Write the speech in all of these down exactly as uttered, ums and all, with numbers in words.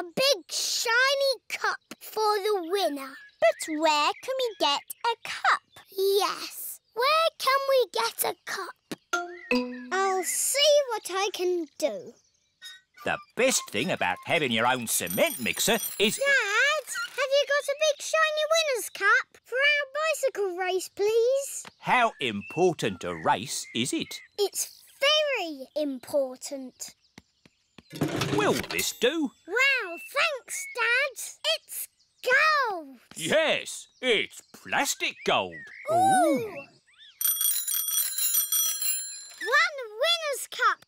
a big shiny cup for the winner. But where can we get a cup? Yes, where can we get a cup? I'll see what I can do. The best thing about having your own cement mixer is... Dad, have you got a big shiny winner's cup for our bicycle race, please? How important a race is it? It's very important. Will this do? Wow, thanks, Dad. It's gold. Yes, it's plastic gold. Ooh. Ooh. One winner's cup.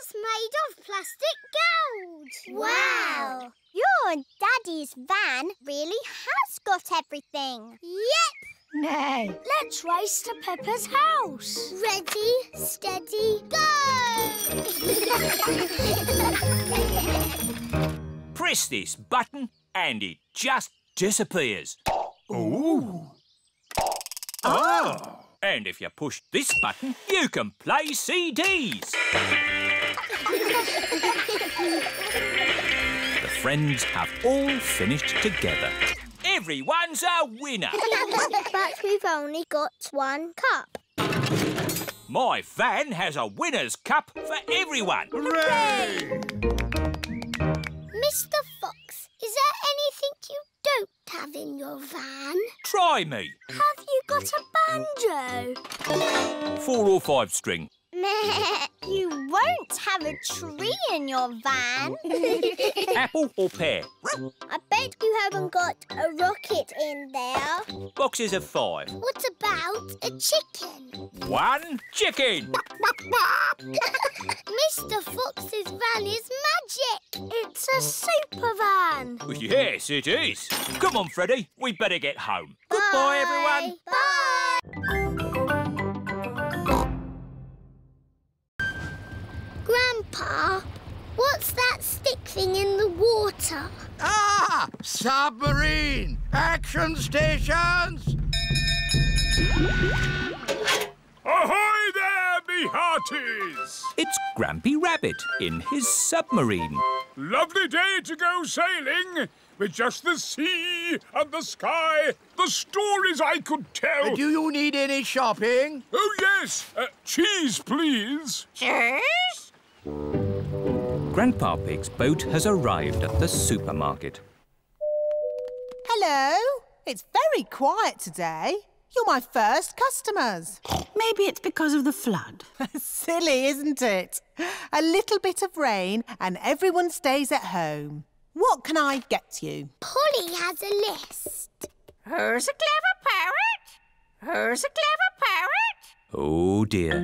It's made of plastic gold. Wow. Wow. Your daddy's van really has got everything. Yep. Nay. Let's race to Peppa's house. Ready, steady, go! Press this button and it just disappears. Ooh. Ah. Oh. And if you push this button, you can play C Ds. The friends have all finished together. Everyone's a winner. But we've only got one cup. My van has a winner's cup for everyone. Hooray! Mister Fox, is there anything you don't have in your van? Try me. Have you got a banjo? Four or five string. You won't have a tree in your van. Apple or pear? I bet you haven't got a rocket in there. Boxes of five. What about a chicken? One chicken. Mister Fox's van is magic. It's a super van. Yes, it is. Come on, Freddy. We'd better get home. Bye. Goodbye, everyone. Bye. Grandpa, what's that stick thing in the water? Ah! Submarine! Action stations! Ahoy there, me hearties! It's Grampy Rabbit in his submarine. Lovely day to go sailing. With just the sea and the sky, the stories I could tell. Uh, do you need any shopping? Oh, yes. Uh, cheese, please. Cheese? Grandpa Pig's boat has arrived at the supermarket. Hello. It's very quiet today. You're my first customers. Maybe it's because of the flood. Silly, isn't it? A little bit of rain and everyone stays at home. What can I get you? Polly has a list. Who's a clever parrot? Who's a clever parrot? Oh, dear.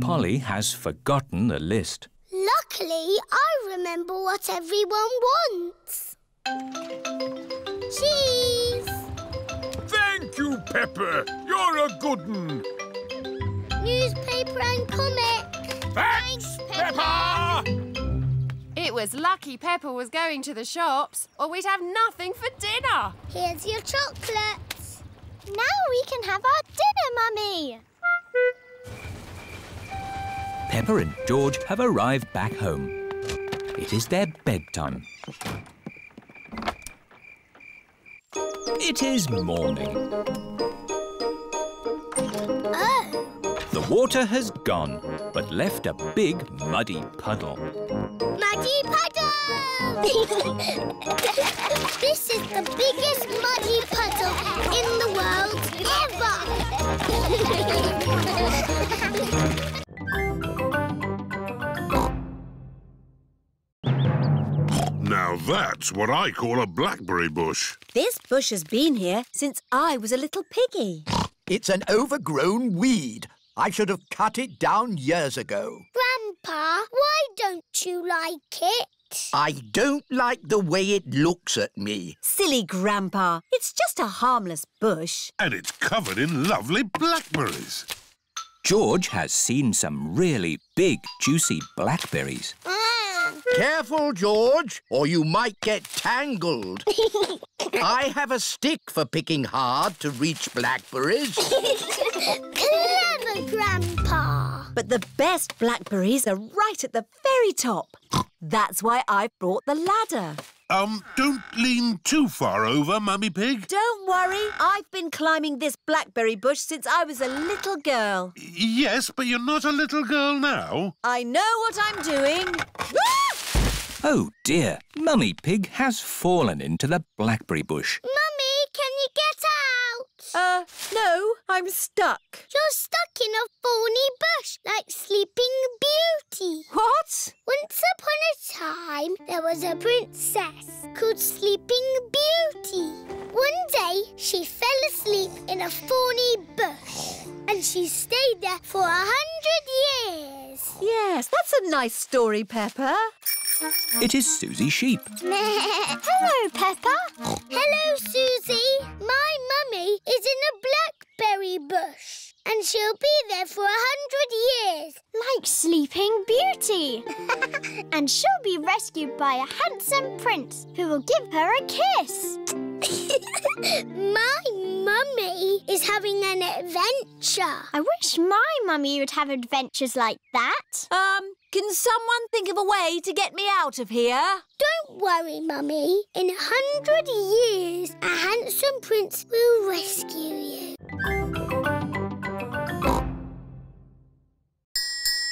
Polly has forgotten the list. Luckily, I remember what everyone wants. Cheese! Thank you, Peppa. You're a good one. Newspaper and comic. Thanks, Thanks Peppa. Peppa! It was lucky Peppa was going to the shops, or we'd have nothing for dinner. Here's your chocolates. Now we can have our dinner, Mummy. Peppa and George have arrived back home. It is their bedtime. It is morning. Oh! The water has gone, but left a big muddy puddle. Muddy puddle! This is the biggest muddy puddle in the world ever! Now that's what I call a blackberry bush. This bush has been here since I was a little piggy. It's an overgrown weed. I should have cut it down years ago. Grandpa, why don't you like it? I don't like the way it looks at me. Silly Grandpa, it's just a harmless bush. And it's covered in lovely blackberries. George has seen some really big, juicy blackberries. Careful, George, or you might get tangled. I have a stick for picking hard to reach blackberries. Clever, Grandpa. But the best blackberries are right at the very top. That's why I brought the ladder. Um, don't lean too far over, Mummy Pig. Don't worry. I've been climbing this blackberry bush since I was a little girl. Yes, but you're not a little girl now. I know what I'm doing. Oh, dear. Mummy Pig has fallen into the blackberry bush. Mummy, can you get out? Uh, no, I'm stuck. You're stuck in a thorny bush like Sleeping Beauty. What? Once upon a time, there was a princess called Sleeping Beauty. One day, she fell asleep in a thorny bush and she stayed there for a hundred years. Yes, that's a nice story, Peppa. It is Susie Sheep. Hello, Peppa. Hello, Susie. My mummy is in a blackberry bush and she'll be there for a hundred years. Like Sleeping Beauty. And she'll be rescued by a handsome prince who will give her a kiss. My mummy is having an adventure. I wish my mummy would have adventures like that. Um... Can someone think of a way to get me out of here? Don't worry, Mummy. In a hundred years, a handsome prince will rescue you.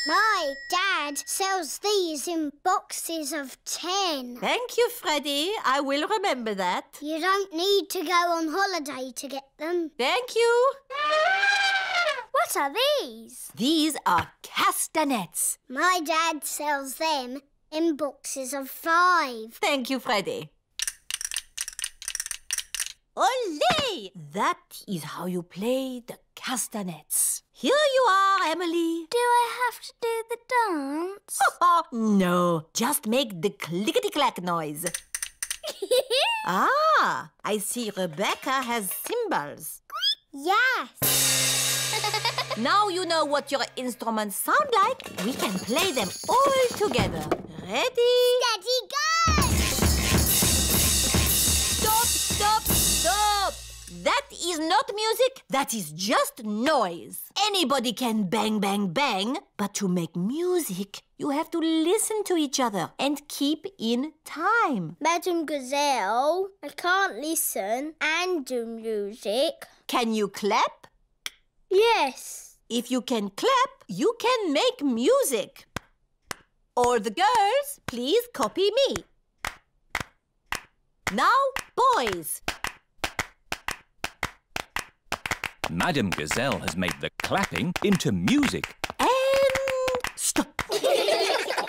My dad sells these in boxes of ten. Thank you, Freddie. I will remember that. You don't need to go on holiday to get them. Thank you. What are these? These are castanets. My dad sells them in boxes of five. Thank you, Freddie. Olé! That is how you play the castanets. Here you are, Emily. Do I have to do the dance? Oh, no, just make the clickety-clack noise. Ah, I see Rebecca has cymbals. Yes. Now you know what your instruments sound like. We can play them all together. Ready? Steady, go! Stop, stop, stop! That is not music. That is just noise. Anybody can bang, bang, bang. But to make music, you have to listen to each other and keep in time. Madam Gazelle, I can't listen and do music. Can you clap? Yes. If you can clap, you can make music. All the girls, please copy me. Now, boys. Madam Gazelle has made the clapping into music. And stop.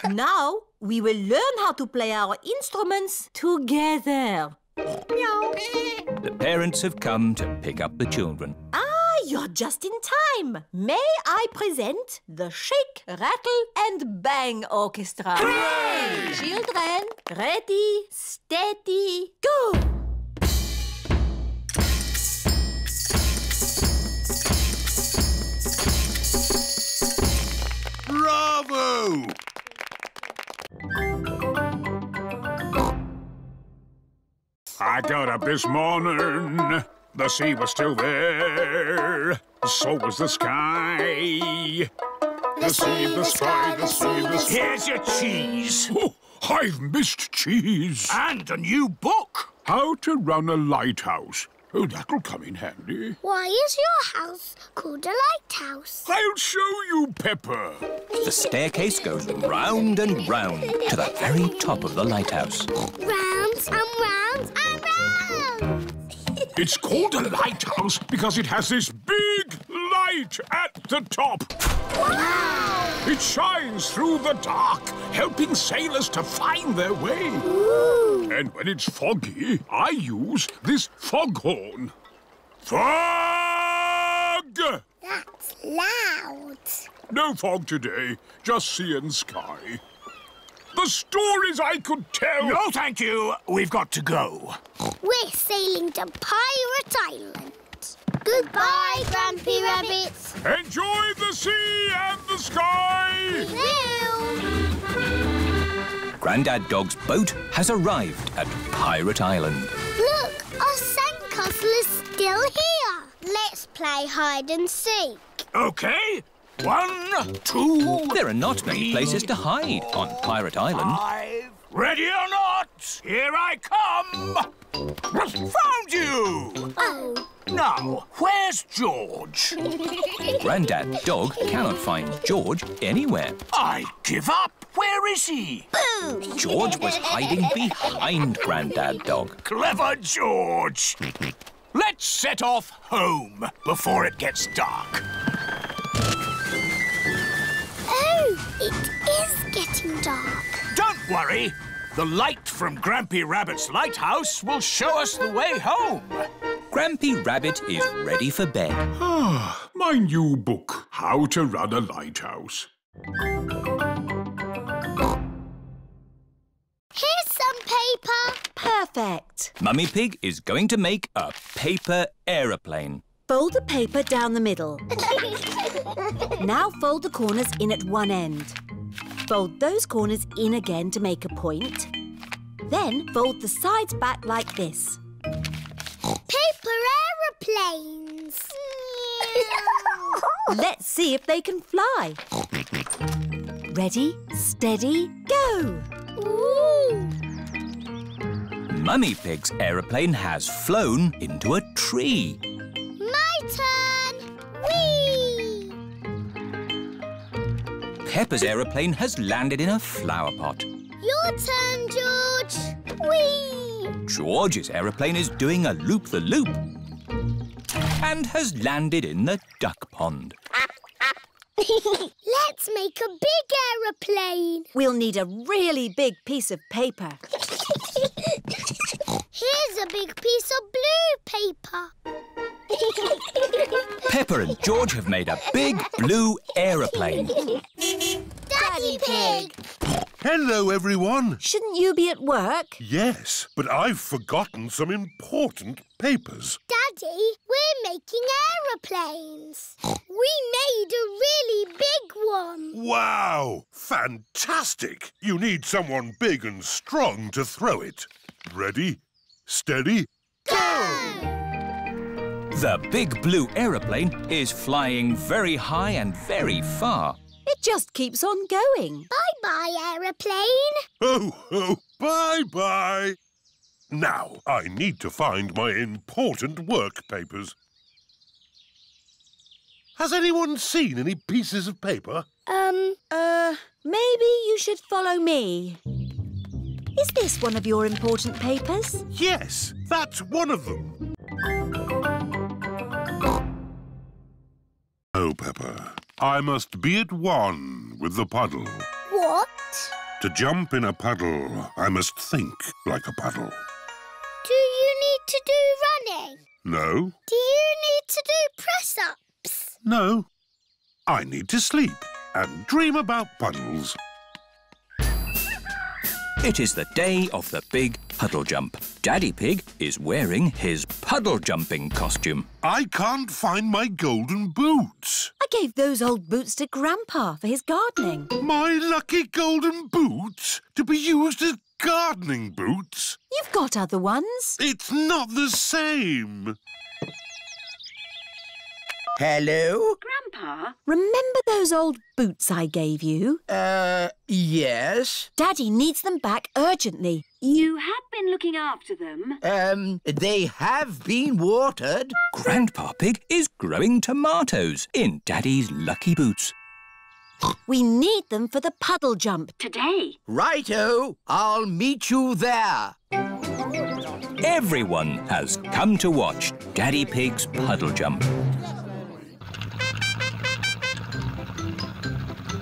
Now, we will learn how to play our instruments together. Meow. The parents have come to pick up the children. Ah. You're just in time. May I present the Shake, Rattle and Bang Orchestra. Hooray! Children, ready, steady, go! Bravo! I got up this morning. The sea was still there, so was the sky. The sea, the sky, the sea, the sky. Here's your cheese. Oh, I've missed cheese. And a new book. How to Run a Lighthouse. Oh, that'll come in handy. Why is your house called a lighthouse? I'll show you, Peppa. The staircase goes round and round to the very top of the lighthouse. Round and round and round. It's called a lighthouse because it has this big light at the top. Wow! It shines through the dark, helping sailors to find their way. Ooh. And when it's foggy, I use this foghorn. Fog! That's loud. No fog today, just sea and sky. The stories I could tell! No, thank you. We've got to go. We're sailing to Pirate Island. Goodbye, Grumpy Rabbit. Enjoy the sea and the sky! Hello. Grandad Dog's boat has arrived at Pirate Island. Look, our sandcastle is still here. Let's play hide and seek. OK. One, two... There are not many places to hide on Pirate Island. Five. Ready or not? Here I come! Found you! Oh. Now, where's George? Grandad Dog cannot find George anywhere. I give up. Where is he? Boo! George was hiding behind Grandad Dog. Clever George! Let's set off home before it gets dark. Oh, it is getting dark. Don't worry. The light from Grampy Rabbit's lighthouse will show us the way home. Grampy Rabbit is ready for bed. Ah, my new book, How to Run a Lighthouse. Here's some paper. Perfect. Mummy Pig is going to make a paper aeroplane. Fold the paper down the middle. Now fold the corners in at one end. Fold those corners in again to make a point. Then fold the sides back like this. Paper aeroplanes! Let's see if they can fly. Ready, steady, go! Ooh. Mummy Pig's aeroplane has flown into a tree. My turn! Whee! Peppa's aeroplane has landed in a flower pot. Your turn, George! Whee! George's aeroplane is doing a loop-the-loop and has landed in the duck pond. Let's make a big aeroplane. We'll need a really big piece of paper. Here's a big piece of blue paper. Peppa and George have made a big blue aeroplane. Daddy Pig! Hello, everyone. Shouldn't you be at work? Yes, but I've forgotten some important papers. Daddy, we're making aeroplanes. We made a really big one. Wow! Fantastic! You need someone big and strong to throw it. Ready, steady, go! The big blue aeroplane is flying very high and very far. It just keeps on going. Bye-bye, aeroplane. Oh, oh, bye-bye. Now, I need to find my important work papers. Has anyone seen any pieces of paper? Um, uh, maybe you should follow me. Is this one of your important papers? Yes, that's one of them. Oh, Peppa, I must be at one with the puddle. What? To jump in a puddle, I must think like a puddle. Do you need to do running? No. Do you need to do press-ups? No. I need to sleep and dream about puddles. It is the day of the big puddle jump. Daddy Pig is wearing his puddle jumping costume. I can't find my golden boots. I gave those old boots to Grandpa for his gardening. My lucky golden boots to be used as gardening boots? You've got other ones. It's not the same. Hello? Grandpa? Remember those old boots I gave you? Uh, yes. Daddy needs them back urgently. You have been looking after them. Um, they have been watered. Grandpa Pig is growing tomatoes in Daddy's lucky boots. We need them for the puddle jump today. Righto, I'll meet you there. Everyone has come to watch Daddy Pig's puddle jump.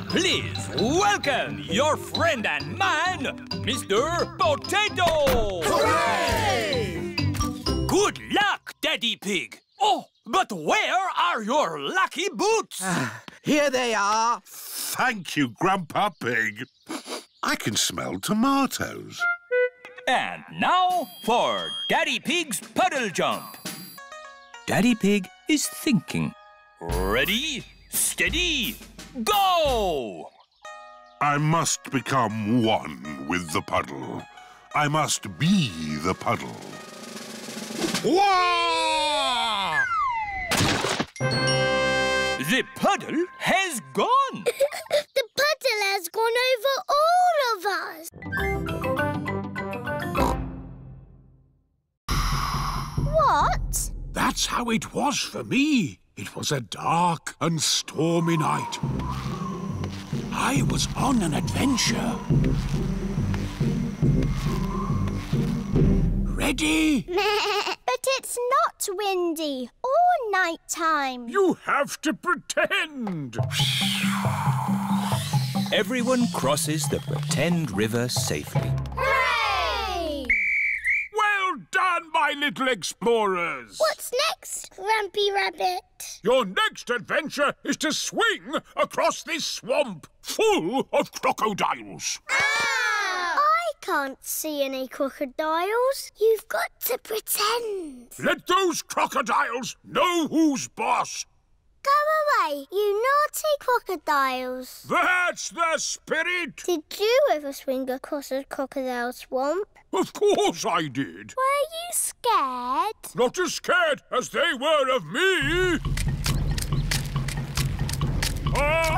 Please welcome your friend and mine, Mister Potato! Hooray! Good luck, Daddy Pig. Oh, but where are your lucky boots? Ah, here they are. Thank you, Grandpa Pig. I can smell tomatoes. And now for Daddy Pig's puddle jump. Daddy Pig is thinking. Ready, steady, go! I must become one with the puddle. I must be the puddle. Whoa! The puddle has gone. The puddle has gone over all of us. That's how it was for me. It was a dark and stormy night. I was on an adventure. Ready? But it's not windy or nighttime. You have to pretend. Everyone crosses the pretend river safely. Hooray! Well done, my little explorers. What's next, Grumpy Rabbit? Your next adventure is to swing across this swamp full of crocodiles. Ah! I can't see any crocodiles. You've got to pretend. Let those crocodiles know who's boss. Go away, you naughty crocodiles. That's the spirit. Did you ever swing across a crocodile swamp? Of course I did. Were you scared? Not as scared as they were of me. Ah!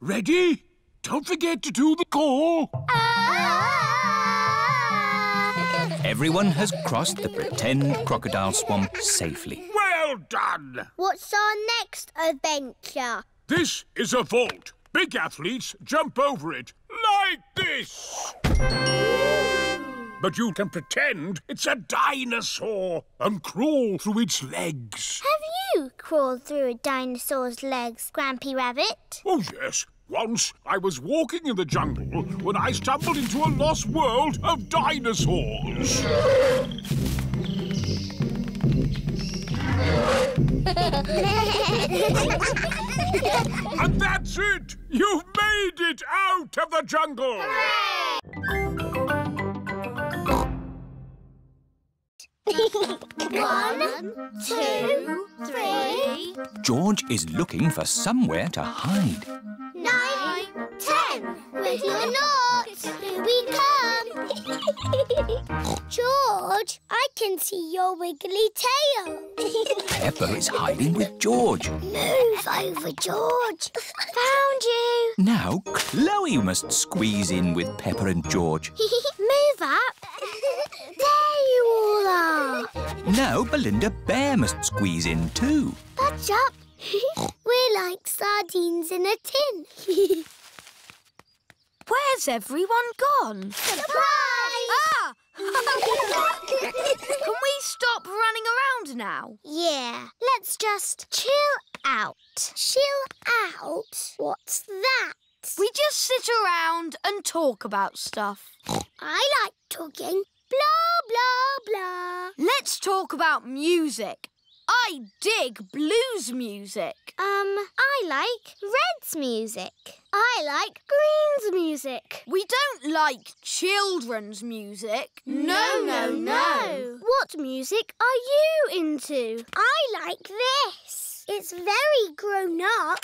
Ready? Don't forget to do the call. Ah! Everyone has crossed the pretend crocodile swamp safely. Well done! What's our next adventure? This is a vault. Big athletes jump over it like this. But you can pretend it's a dinosaur and crawl through its legs. Have you You crawled through a dinosaur's legs, Grumpy Rabbit? Oh, yes. Once I was walking in the jungle when I stumbled into a lost world of dinosaurs. And that's it! You've made it out of the jungle! Hooray! One, two, three... George is looking for somewhere to hide. Nine, ten, with your nought, here we come. George, I can see your wiggly tail. Peppa is hiding with George. Move over, George. Found you. Now Chloe must squeeze in with Peppa and George. Move up. There you all are. Now Belinda Bear must squeeze in too. Budge up. We're like sardines in a tin. Where's everyone gone? Surprise! Ah! Can we stop running around now? Yeah, let's just chill out. Chill out? What's that? We just sit around and talk about stuff. I like talking. Blah, blah, blah. Let's talk about music. I dig blues music. Um, I like Red's music. I like Green's music. We don't like children's music. No, no, no. no. What music are you into? I like this. It's very grown up.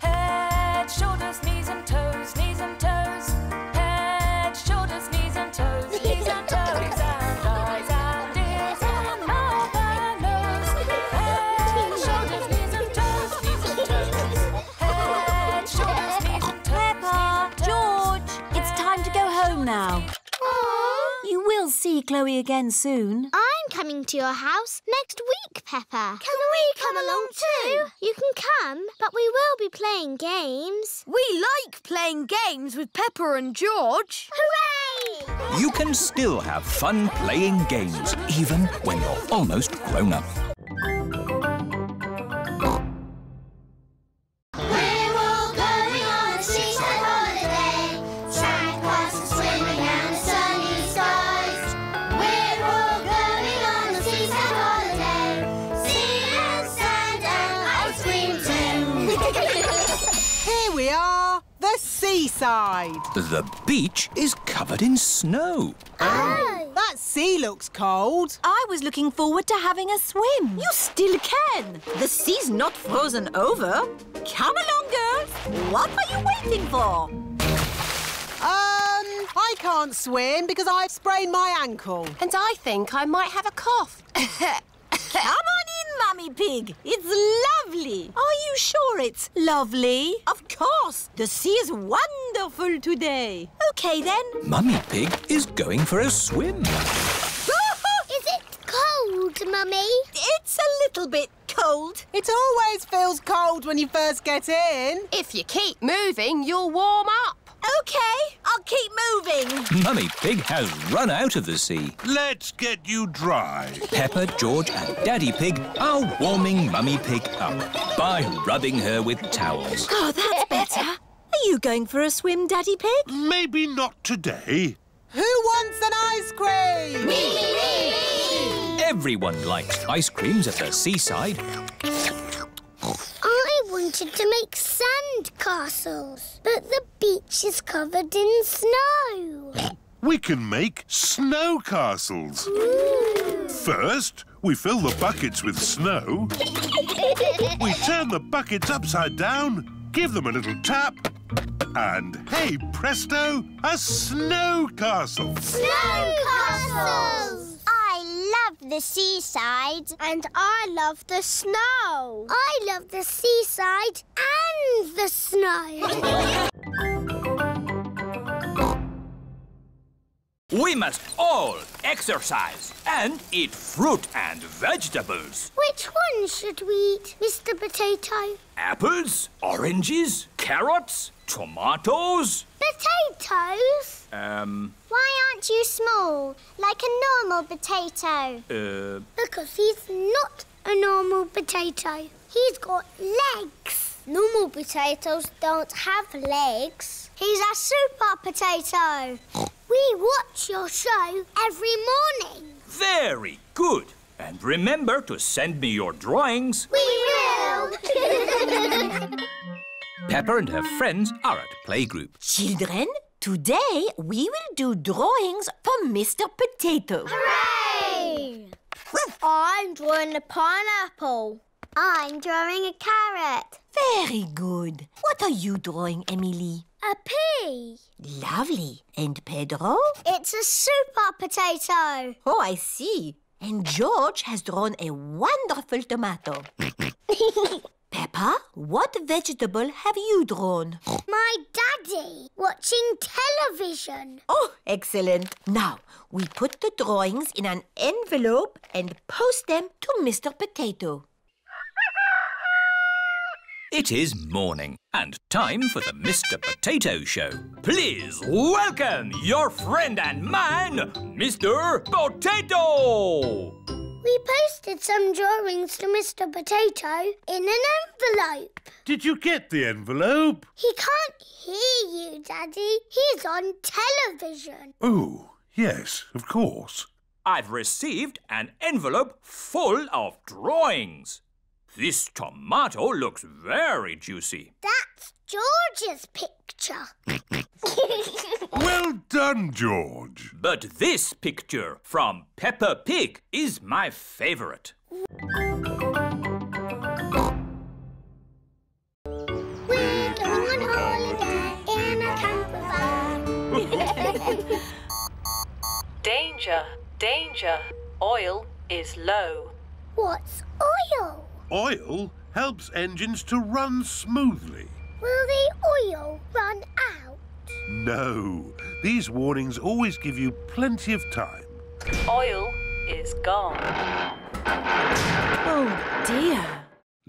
Head, shoulders, knees and toes, knees and toes. Head, shoulders, knees and toes, knees and toes. And eyes and ears and mouth and nose. Head, shoulders, knees and toes, knees and toes. Head, shoulders, knees and toes. Peppa, George, it's time to go home now. Aww. You will see Chloe again soon. I'm coming to your house next week, Peppa. Can we come along too? You can come, but we will be playing games. We like playing games with Peppa and George. Hooray! You can still have fun playing games, even when you're almost grown up. Seaside. The beach is covered in snow. Oh. That sea looks cold. I was looking forward to having a swim. You still can. The sea's not frozen over. Come along, girls. What are you waiting for? Um, I can't swim because I've sprained my ankle. And I think I might have a cough. Come on in, Mummy Pig. It's lovely. Are you sure it's lovely? Of course. The sea is wonderful today. OK, OK, then. Mummy Pig is going for a swim. Is it cold, Mummy? It's a little bit cold. It always feels cold when you first get in. If you keep moving, you'll warm up. OK, I'll keep moving. Mummy Pig has run out of the sea. Let's get you dry. Peppa, George and Daddy Pig are warming Mummy Pig up by rubbing her with towels. Oh, that's better. Are you going for a swim, Daddy Pig? Maybe not today. Who wants an ice cream? Me, me, me! Everyone likes ice creams at the seaside. I wanted to make sand castles, but the beach is covered in snow. We can make snow castles. Ooh. First, we fill the buckets with snow. We turn the buckets upside down, give them a little tap, and hey presto, a snow castle. Snow castles! I love the seaside and I love the snow. I love the seaside and the snow. We must all exercise and eat fruit and vegetables. Which one should we eat, Mister Potato? Apples, oranges, carrots, tomatoes. Potatoes? Um... Why aren't you small, like a normal potato? Uh... Because he's not a normal potato. He's got legs. Normal potatoes don't have legs. He's a super potato. We watch your show every morning. Very good. And remember to send me your drawings. We will! Peppa and her friends are at playgroup. Children, today we will do drawings for Mister Potato. Hooray! I'm drawing a pineapple. I'm drawing a carrot. Very good. What are you drawing, Emily? A pea. Lovely. And Pedro? It's a super potato. Oh, I see. And George has drawn a wonderful tomato. Peppa, what vegetable have you drawn? My daddy, watching television. Oh, excellent. Now, we put the drawings in an envelope and post them to Mister Potato. It is morning and time for the Mister Potato Show. Please welcome your friend and mine, Mister Potato! We posted some drawings to Mister Potato in an envelope. Did you get the envelope? He can't hear you, Daddy. He's on television. Oh, yes, of course. I've received an envelope full of drawings. This tomato looks very juicy. That's George's picture. Well done, George. But this picture from Peppa Pig is my favourite. We're going on holiday in a camper van. Danger, danger. Oil is low. What's oil? Oil helps engines to run smoothly. Will the oil run out? No. These warnings always give you plenty of time. Oil is gone. Oh, dear.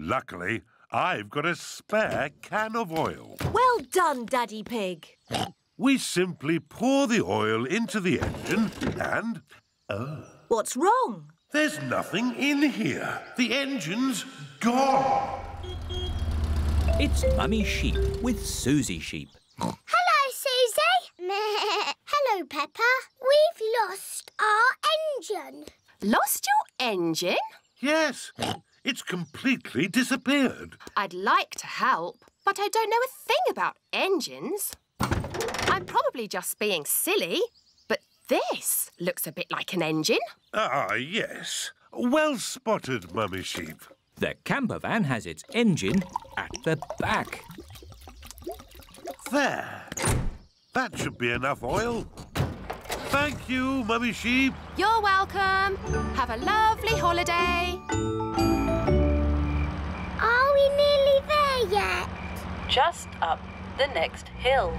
Luckily, I've got a spare can of oil. Well done, Daddy Pig. We simply pour the oil into the engine and... Oh. What's wrong? There's nothing in here. The engine's gone. It's Mummy Sheep with Susie Sheep. Hello, Susie. Hello, Peppa. We've lost our engine. Lost your engine? Yes. It's completely disappeared. I'd like to help, but I don't know a thing about engines. I'm probably just being silly. This looks a bit like an engine. Ah, yes. Well spotted, Mummy Sheep. The camper van has its engine at the back. There. That should be enough oil. Thank you, Mummy Sheep. You're welcome. Have a lovely holiday. Are we nearly there yet? Just up the next hill.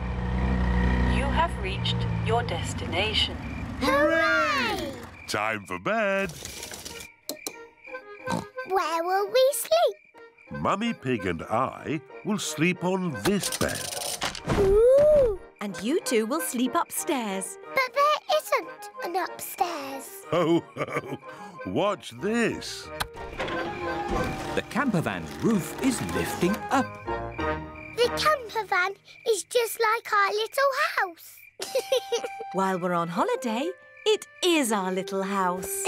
You have reached your destination. Hooray! Time for bed. Where will we sleep? Mummy Pig and I will sleep on this bed. Ooh! And you two will sleep upstairs. But there isn't an upstairs. Ho, ho! Watch this. The camper van roof is lifting up. The camper van is just like our little house. While we're on holiday, it is our little house.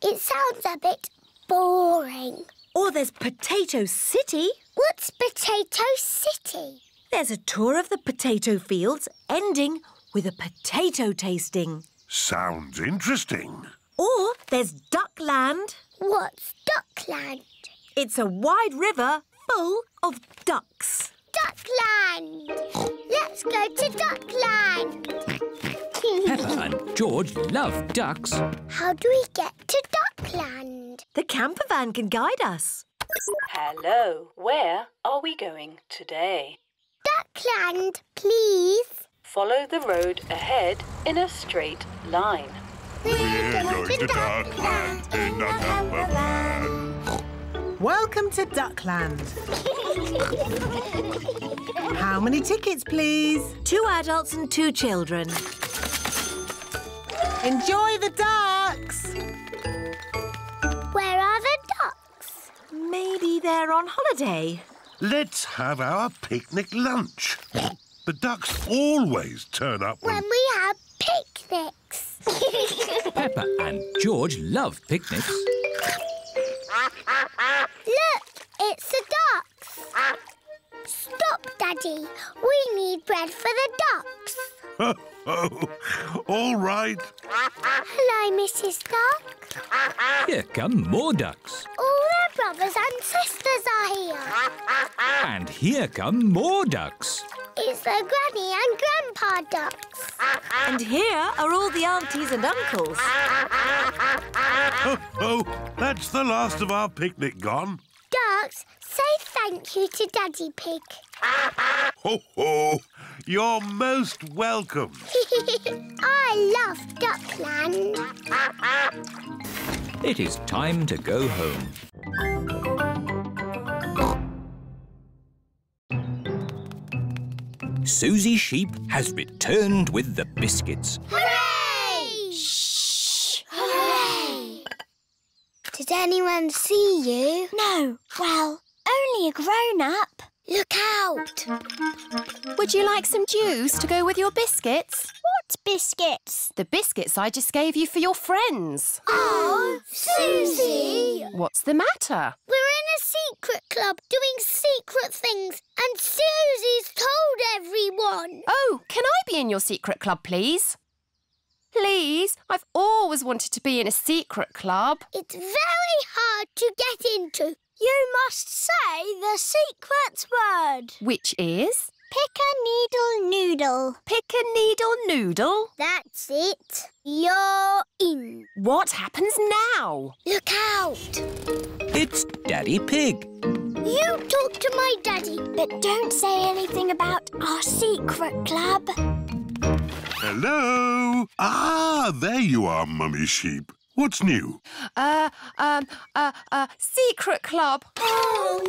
It sounds a bit boring. Or there's Potato City. What's Potato City? There's a tour of the potato fields ending with a potato tasting. Sounds interesting. Or there's Duckland. What's Duckland? It's a wide river full of ducks. Duckland! Let's go to Duckland. Peppa and George love ducks. How do we get to Duckland? The camper van can guide us. Hello, where are we going today? Duckland, please. Follow the road ahead in a straight line. We're, We're going, going to Duckland, Duckland in our camper van. Welcome to Duckland. How many tickets, please? Two adults and two children. Enjoy the ducks! Where are the ducks? Maybe they're on holiday. Let's have our picnic lunch. The ducks always turn up when... when we have picnics. Peppa and George love picnics. Look, it's the ducks. Stop, Daddy. We need bread for the ducks. Ho, ho. All right. Hello, Missus Duck. Here come more ducks. All their brothers and sisters are here. And here come more ducks. It's the Granny and Grandpa ducks. And here are all the aunties and uncles. Ho, ho. That's the last of our picnic gone. Ducks, say thank you to Daddy Pig. Ho, ho! You're most welcome. I love Duckland. It is time to go home. Susie Sheep has returned with the biscuits. Hooray! Shh! Hooray! Did anyone see you? No. Well, only a grown-up. Look out! Would you like some juice to go with your biscuits? What biscuits? The biscuits I just gave you for your friends. Oh, Susie! What's the matter? We're in a secret club doing secret things and Susie's told everyone. Oh, can I be in your secret club, please? Please, I've always wanted to be in a secret club. It's very hard to get into. You must say the secret word. Which is? Pick-a-needle noodle. Pick-a-needle noodle? That's it. You're in. What happens now? Look out. It's Daddy Pig. You talk to my daddy. But don't say anything about our secret club. Hello. Ah, there you are, Mummy Sheep. What's new? Uh, um, uh, uh, secret club. Oh,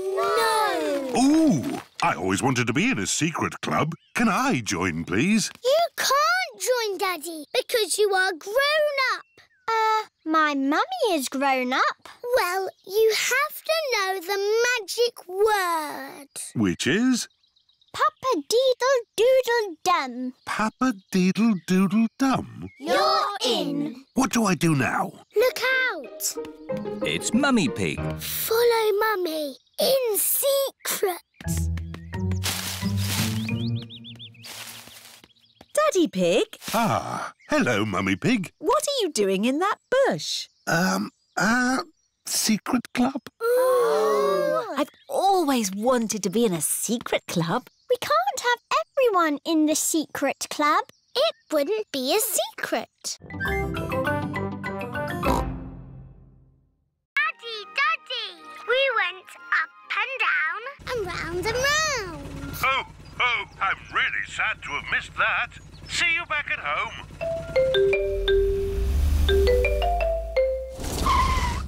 no! Ooh, I always wanted to be in a secret club. Can I join, please? You can't join, Daddy, because you are grown up. Uh, my mummy is grown up. Well, you have to know the magic word. Which is? Papa-deedle-doodle-dum. Papa-deedle-doodle-dum? You're in. What do I do now? Look out. It's Mummy Pig. Follow Mummy in secret. Daddy Pig. Ah, hello, Mummy Pig. What are you doing in that bush? Um, uh, secret club. Ooh. I've always wanted to be in a secret club. We can't have everyone in the secret club. It wouldn't be a secret. Daddy, Daddy, we went up and down. And round and round. I'm really sad to have missed that. See you back at home.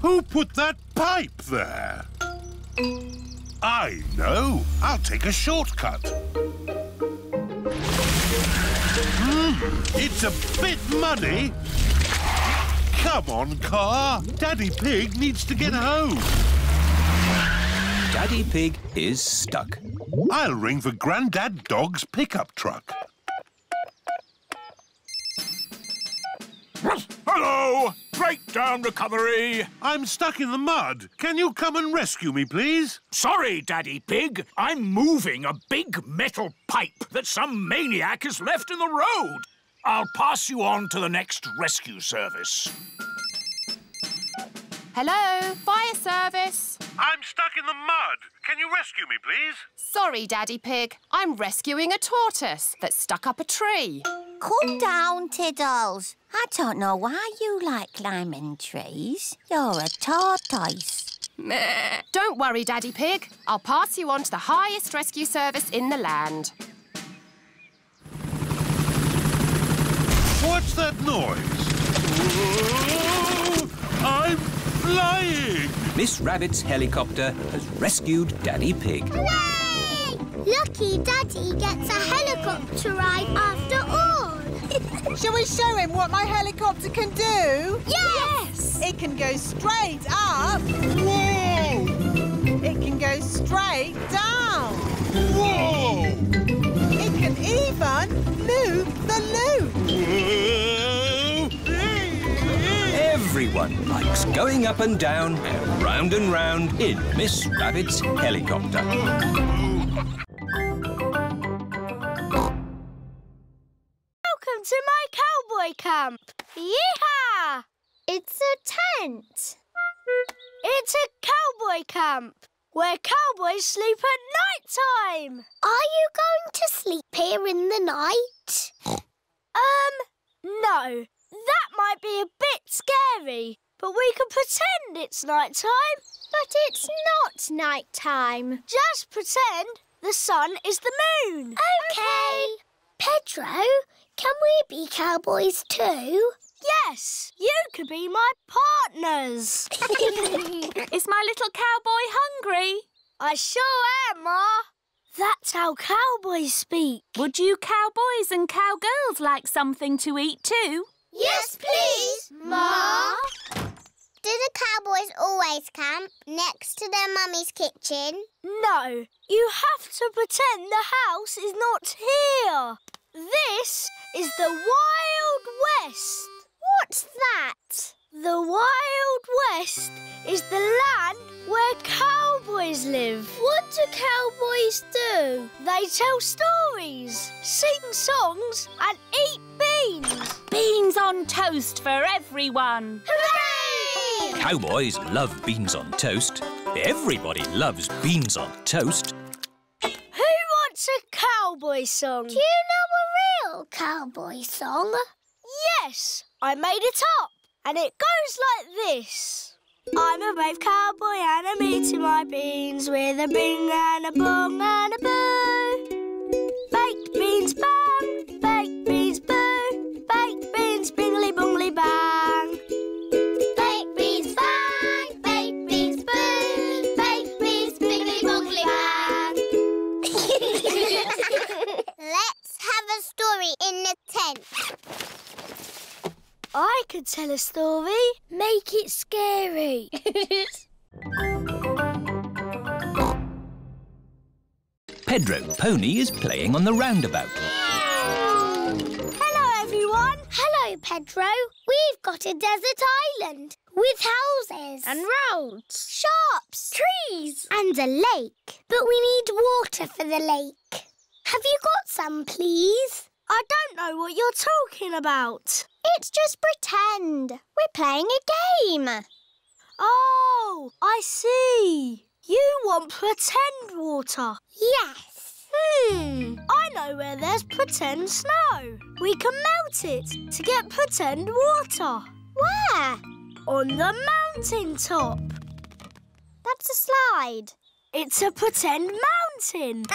Who put that pipe there? I know. I'll take a shortcut. Mm, it's a bit muddy. Come on, car. Daddy Pig needs to get home. Daddy Pig is stuck. I'll ring for Grandad Dog's pickup truck. Hello! Breakdown recovery! I'm stuck in the mud. Can you come and rescue me, please? Sorry, Daddy Pig. I'm moving a big metal pipe that some maniac has left in the road. I'll pass you on to the next rescue service. Hello, fire service. I'm stuck in the mud. Can you rescue me, please? Sorry, Daddy Pig. I'm rescuing a tortoise that's stuck up a tree. Cool down, Tiddles. I don't know why you like climbing trees. You're a tortoise. Meh. Don't worry, Daddy Pig. I'll pass you on to the highest rescue service in the land. What's that noise? Whoa, I'm flying! Miss Rabbit's helicopter has rescued Daddy Pig. Hooray! Lucky Daddy gets a helicopter ride after all. Shall we show him what my helicopter can do? Yes! yes! It can go straight up. Whoa! It can go straight down. Whoa! It can even move the loop. Everyone likes going up and down and round and round in Miss Rabbit's helicopter. Welcome to my cowboy camp. Yee-haw! It's a tent. It's a cowboy camp where cowboys sleep at night time. Are you going to sleep here in the night? um, no. That might be a bit scary, but we can pretend it's night time. But it's not night time. Just pretend the sun is the moon. OK. okay. Pedro, can we be cowboys too? Yes, you could be my partners. Is my little cowboy hungry? I sure am, Ma. That's how cowboys speak. Would you cowboys and cowgirls like something to eat too? Yes, please, Ma. Do the cowboys always camp next to their mummy's kitchen? No, you have to pretend the house is not here. This is the Wild West. What's that? The Wild West is the land where cowboys live. What do cowboys do? They tell stories, sing songs and eat beans. Beans on toast for everyone. Hooray! Cowboys love beans on toast. Everybody loves beans on toast. Who wants a cowboy song? Do you know a real cowboy song? Yes, I made it up. And it goes like this. I'm a brave cowboy and I'm eating my beans with a bing and a bong and a boo. Baked beans bang, baked beans boo, baked beans bingly bongly bang. Baked beans bang, baked beans boo, baked beans bingly bongly bang. Let's have a story in the tent. I could tell a story. Make it scary. Pedro Pony is playing on the roundabout. Hello, everyone. Hello, Pedro. We've got a desert island with houses. And roads. Shops. Trees. And a lake. But we need water for the lake. Have you got some, please? I don't know what you're talking about. It's just pretend. We're playing a game. Oh, I see. You want pretend water. Yes. Hmm. I know where there's pretend snow. We can melt it to get pretend water. Where? On the mountain top. That's a slide. It's a pretend mountain.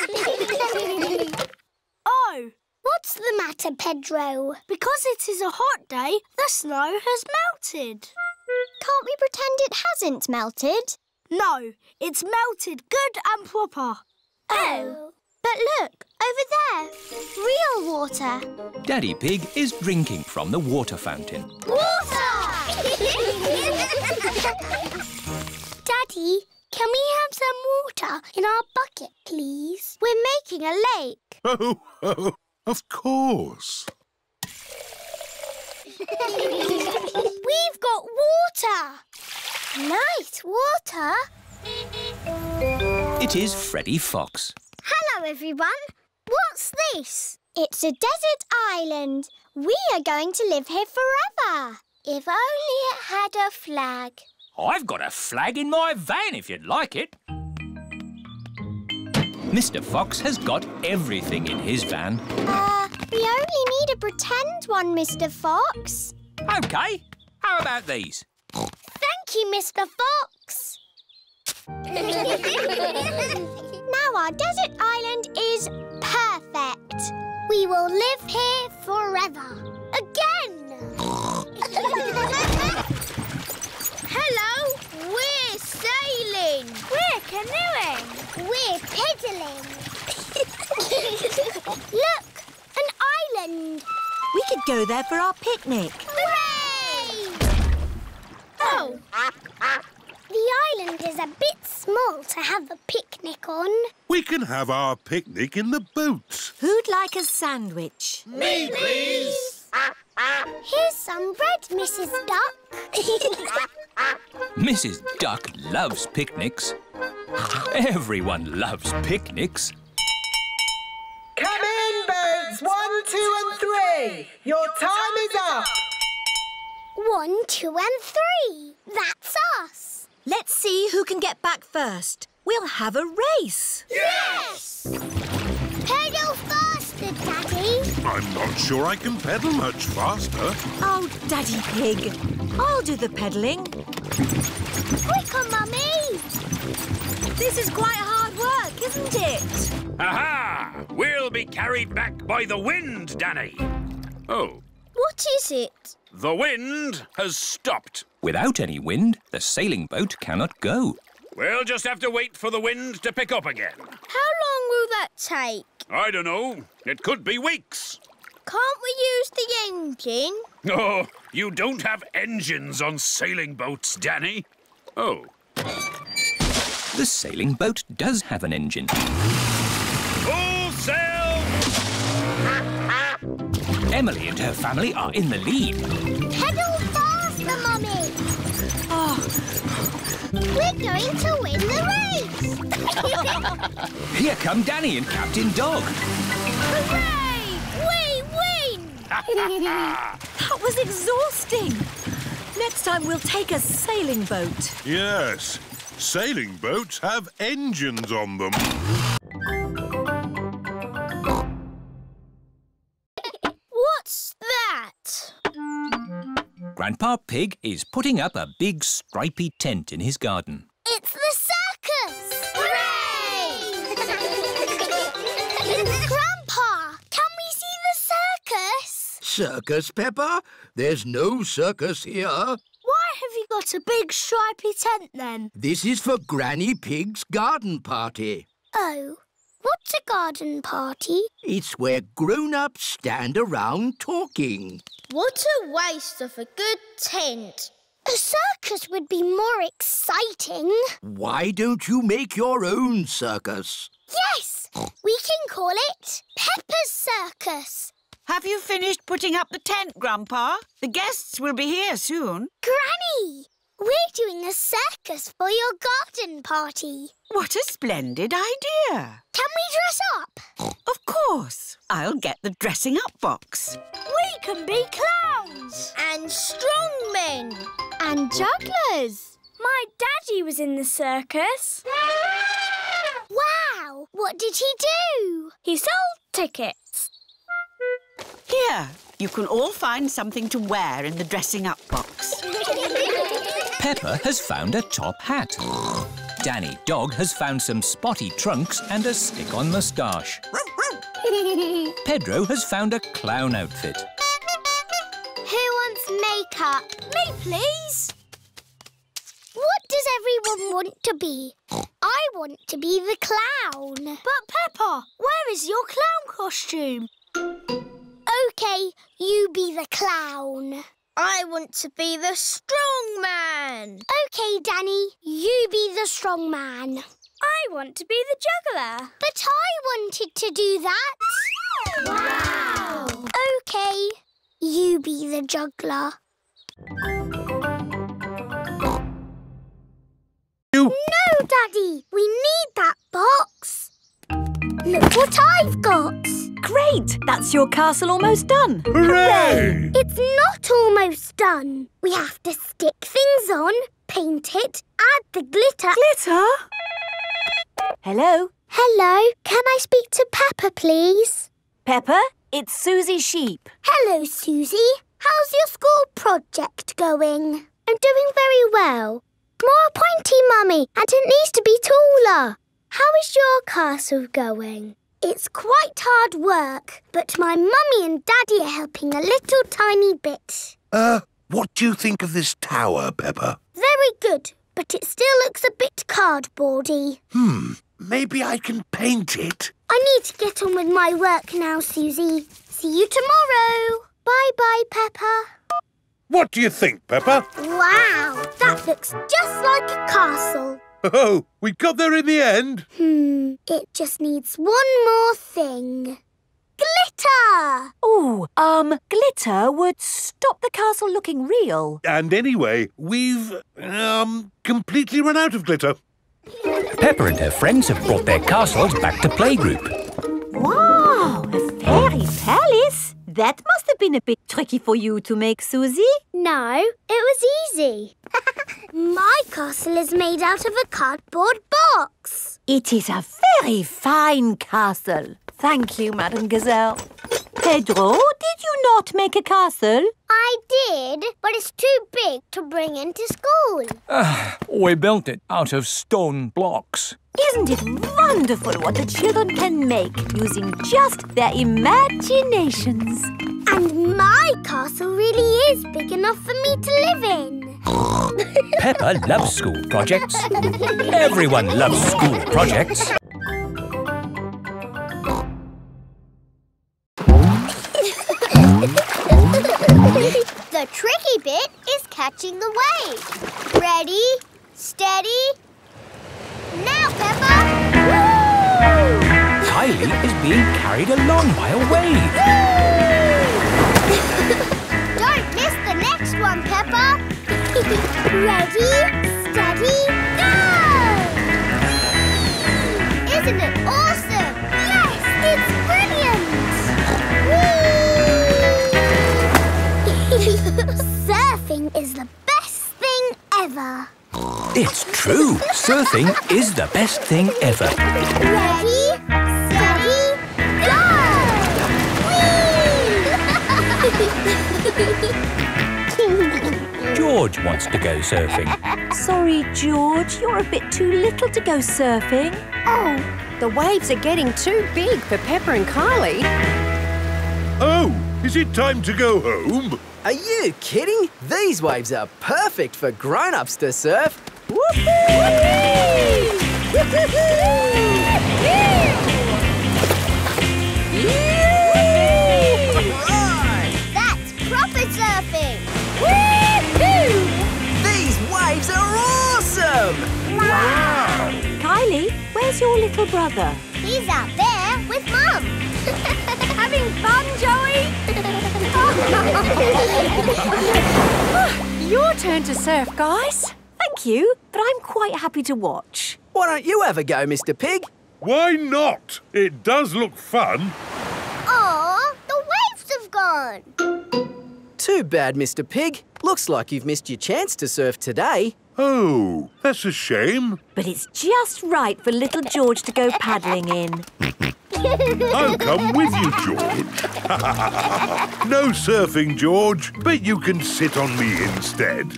snow. What's the matter, Pedro? Because it is a hot day, the snow has melted. Can't we pretend it hasn't melted? No, it's melted good and proper. Oh, but look, over there, real water. Daddy Pig is drinking from the water fountain. Water! Daddy, can we have some water in our bucket, please? We're making a lake. Oh, oh, of course. We've got water. Nice water. It is Freddy Fox. Hello, everyone. What's this? It's a desert island. We are going to live here forever. If only it had a flag. I've got a flag in my van if you'd like it. Mister Fox has got everything in his van. Uh, we only need a pretend one, Mister Fox. OK. How about these? Thank you, Mister Fox. Now our desert island is perfect. We will live here forever. Again! Hello, we're sailing. We're canoeing. We're pedaling. Look, an island. We could go there for our picnic. Hooray! Oh. The island is a bit small to have a picnic on. We can have our picnic in the boat. Who'd like a sandwich? Me, please! Here's some bread, Missus Duck. Missus Duck loves picnics. Everyone loves picnics. Come in, boats! One, two and three! Your time is up! One, two and three! That's us! Let's see who can get back first. We'll have a race. Yes! Pedal faster, Daddy. I'm not sure I can pedal much faster. Oh, Daddy Pig, I'll do the pedaling. Quicker, Mummy. This is quite hard work, isn't it? Aha! We'll be carried back by the wind, Danny. Oh. What is it? The wind has stopped. Without any wind, the sailing boat cannot go. We'll just have to wait for the wind to pick up again. How long will that take? I don't know. It could be weeks. Can't we use the engine? Oh, you don't have engines on sailing boats, Danny. Oh. The sailing boat does have an engine. Full sail! Emily and her family are in the lead. Pedal faster, Mummy! Oh. We're going to win the race! Here come Danny and Captain Dog. Hooray! We win! That was exhausting. Next time we'll take a sailing boat. Yes. Sailing boats have engines on them. What's that? Grandpa Pig is putting up a big stripy tent in his garden. It's the circus! Hooray! Grandpa, can we see the circus? Circus, Peppa? There's no circus here. Why have you got a big stripy tent then? This is for Granny Pig's garden party. Oh. What's a garden party? It's where grown-ups stand around talking. What a waste of a good tent. A circus would be more exciting. Why don't you make your own circus? Yes! We can call it Peppa's Circus. Have you finished putting up the tent, Grandpa? The guests will be here soon. Granny! We're doing a circus for your garden party. What a splendid idea. Can we dress up? Of course. I'll get the dressing up box. We can be clowns. And strongmen. And jugglers. My daddy was in the circus. Wow! What did he do? He sold tickets. Here, you can all find something to wear in the dressing up box. Peppa has found a top hat. Danny Dog has found some spotty trunks and a stick-on moustache. Pedro has found a clown outfit. Who wants makeup? Me, please. What does everyone want to be? I want to be the clown. But, Peppa, where is your clown costume? OK, you be the clown. I want to be the strong man. OK, Danny, you be the strong man. I want to be the juggler. But I wanted to do that. Wow! OK, you be the juggler. You. No, Daddy, we need that box. Look what I've got. Great, that's your castle almost done. Hooray! It's not almost done. We have to stick things on, paint it, add the glitter. Glitter? Hello? Hello, can I speak to Peppa, please? Peppa, it's Susie Sheep. Hello, Susie. How's your school project going? I'm doing very well. More pointy, Mummy, and it needs to be taller. How is your castle going? It's quite hard work, but my Mummy and Daddy are helping a little tiny bit. Uh, what do you think of this tower, Peppa? Very good, but it still looks a bit cardboardy. Hmm, maybe I can paint it. I need to get on with my work now, Susie. See you tomorrow. Bye-bye, Peppa. What do you think, Peppa? Wow, that looks just like a castle. Oh, we got there in the end. Hmm, it just needs one more thing. Glitter! Ooh, um, glitter would stop the castle looking real. And anyway, we've, um, completely run out of glitter. Peppa and her friends have brought their castles back to playgroup. Wow, a fairy palace! That must have been a bit tricky for you to make, Susie. No, it was easy. My castle is made out of a cardboard box. It is a very fine castle. Thank you, Madame Gazelle. Pedro, did you not make a castle? I did, but it's too big to bring into school. Uh, we built it out of stone blocks. Isn't it wonderful what the children can make using just their imaginations? And my castle really is big enough for me to live in. Peppa loves school projects. Everyone loves school projects. The tricky bit is catching the wave. Ready, steady, now, Peppa! Woo! Kylie is being carried along by a wave. Don't miss the next one, Peppa. Ready, steady, go! Isn't it awesome? Yes, it's brilliant! Surfing is the best thing ever. It's true. Surfing is the best thing ever. Ready, steady, go! Whee! George wants to go surfing. Sorry, George, you're a bit too little to go surfing. Oh, the waves are getting too big for Peppa and Kylie. Oh, is it time to go home? Are you kidding? These waves are perfect for grown-ups to surf. Woohoo! That's proper surfing. Woohoo! These waves are awesome! Wow! Kylie, where's your little brother? He's out there with Mum. Having fun, Joey? Your turn to surf, guys. Thank you, but I'm quite happy to watch. Why don't you ever go, Mister Pig? Why not? It does look fun. Aw, the waves have gone. Too bad, Mister Pig. Looks like you've missed your chance to surf today. Oh, that's a shame. But it's just right for little George to go paddling in. I'll come with you, George. No surfing, George, but you can sit on me instead.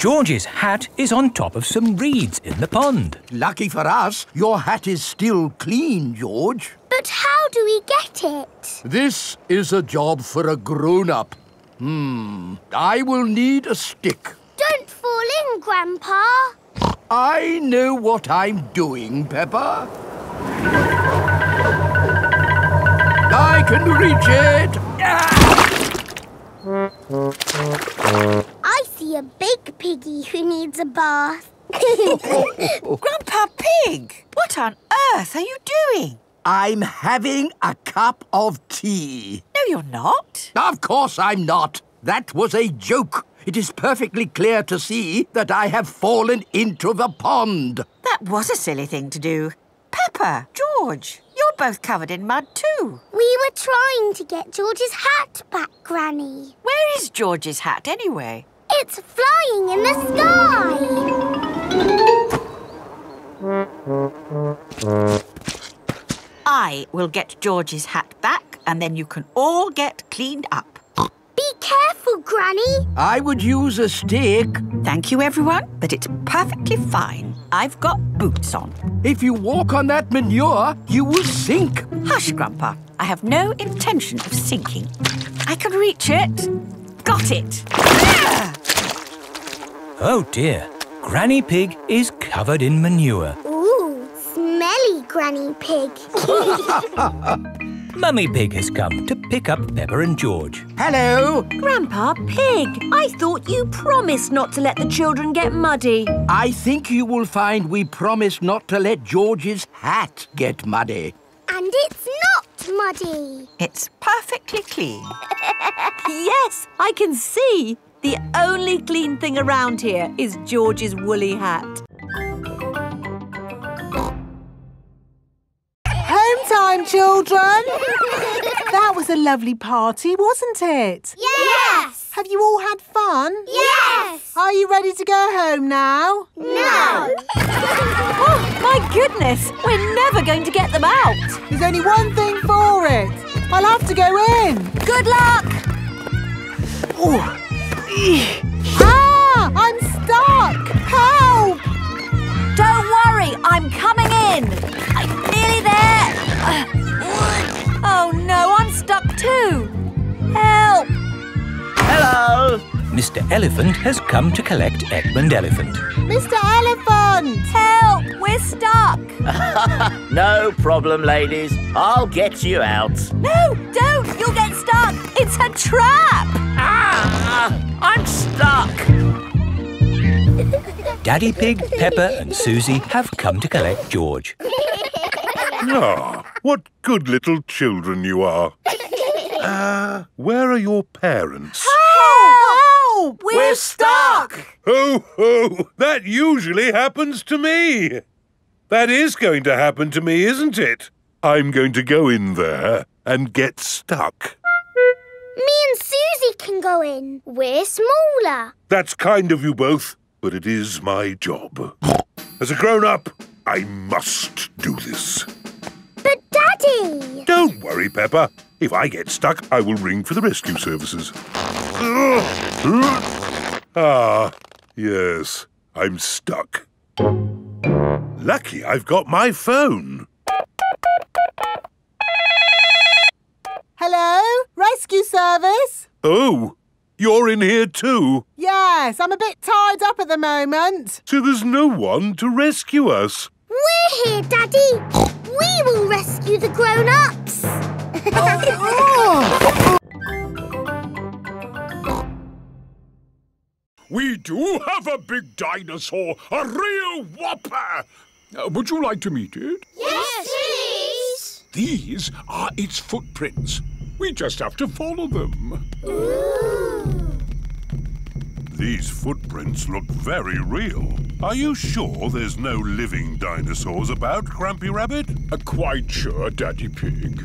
George's hat is on top of some reeds in the pond. Lucky for us, your hat is still clean, George. But how do we get it? This is a job for a grown-up. Hmm, I will need a stick. Don't fall in, Grandpa. I know what I'm doing, Peppa. I can reach it. Ah! I see a big piggy who needs a bath. Grandpa Pig, what on earth are you doing? I'm having a cup of tea. No, you're not. Of course I'm not. That was a joke. It is perfectly clear to see that I have fallen into the pond. That was a silly thing to do. Peppa, George, you're both covered in mud too. We were trying to get George's hat back, Granny. Where is George's hat anyway? It's flying in the sky. I will get George's hat back and then you can all get cleaned up. Be careful, Granny. I would use a stick. Thank you, everyone, but it's perfectly fine. I've got boots on. If you walk on that manure, you will sink. Hush, Grandpa. I have no intention of sinking. I can reach it. Got it. Ah! Oh, dear. Granny Pig is covered in manure. Ooh, smelly Granny Pig. Mummy Pig has come to pick up Peppa and George. Hello! Grandpa Pig, I thought you promised not to let the children get muddy. I think you will find we promised not to let George's hat get muddy. And it's not muddy. It's perfectly clean. Yes, I can see. The only clean thing around here is George's woolly hat. Time, children! That was a lovely party, wasn't it? Yes! Have you all had fun? Yes! Are you ready to go home now? No! Oh, my goodness! We're never going to get them out! There's only one thing for it. I'll have to go in. Good luck! Oh. Ah! I'm stuck! Help! Don't worry, I'm coming in. I'm nearly there. Oh, no, I'm stuck too. Help! Hello! Mister Elephant has come to collect Edmund Elephant. Mister Elephant! Help! We're stuck! No problem, ladies. I'll get you out. No, don't! You'll get stuck! It's a trap! Ah! I'm stuck! Daddy Pig, Peppa and Susie have come to collect George. Ah, what good little children you are. Uh, where are your parents? Help! Help! We're, We're stuck! Ho, ho! That usually happens to me. That is going to happen to me, isn't it? I'm going to go in there and get stuck. Me and Susie can go in. We're smaller. That's kind of you both, but it is my job. As a grown-up, I must do this. But, Daddy! Don't worry, Peppa. If I get stuck, I will ring for the rescue services. Ah, yes, I'm stuck. Lucky I've got my phone. Hello? Rescue service? Oh, you're in here too? Yes, I'm a bit tied up at the moment. So there's no one to rescue us. We're here, Daddy. We will rescue the grown-ups. We do have a big dinosaur, a real whopper. Uh, would you like to meet it? Yes, please. These are its footprints. We just have to follow them. Ooh. These footprints look very real. Are you sure there's no living dinosaurs about, Grumpy Rabbit? Uh, quite sure, Daddy Pig.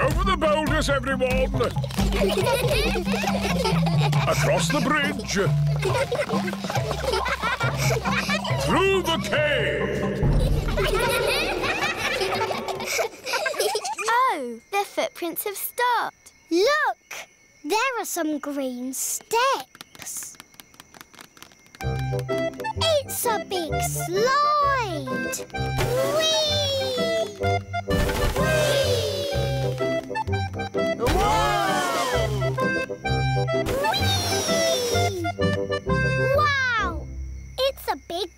Over the boulders, everyone! Across the bridge! Through the cave! Oh, the footprints have stopped. Look! There are some green steps. It's a big slide! Whee! Whee! Whoa! Whee! Wow! It's a big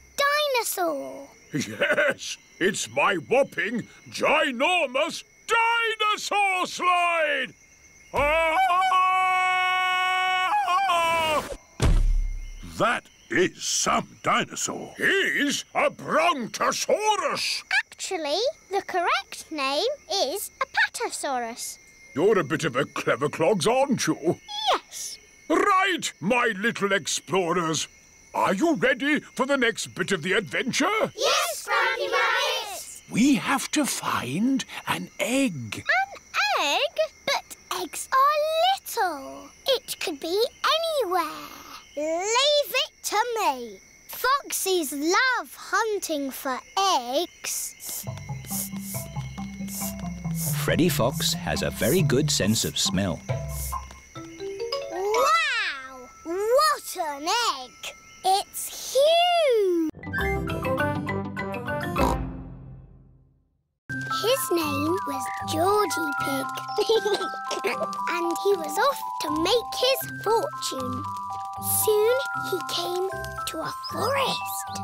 dinosaur! Yes! It's my whopping, ginormous dinosaur slide! Ah! That is some dinosaur. He's a brontosaurus. Actually, the correct name is a patasaurus. You're a bit of a clever clogs, aren't you? Yes. Right, my little explorers. Are you ready for the next bit of the adventure? Yes, Grumpy Rabbit. We have to find an egg. An egg? But eggs are little. It could be anywhere. Leave it to me. Foxes love hunting for eggs. Freddy Fox has a very good sense of smell. Wow! What an egg! It's huge! His name was Georgie Pig. And he was off to make his fortune. Soon he came to a forest.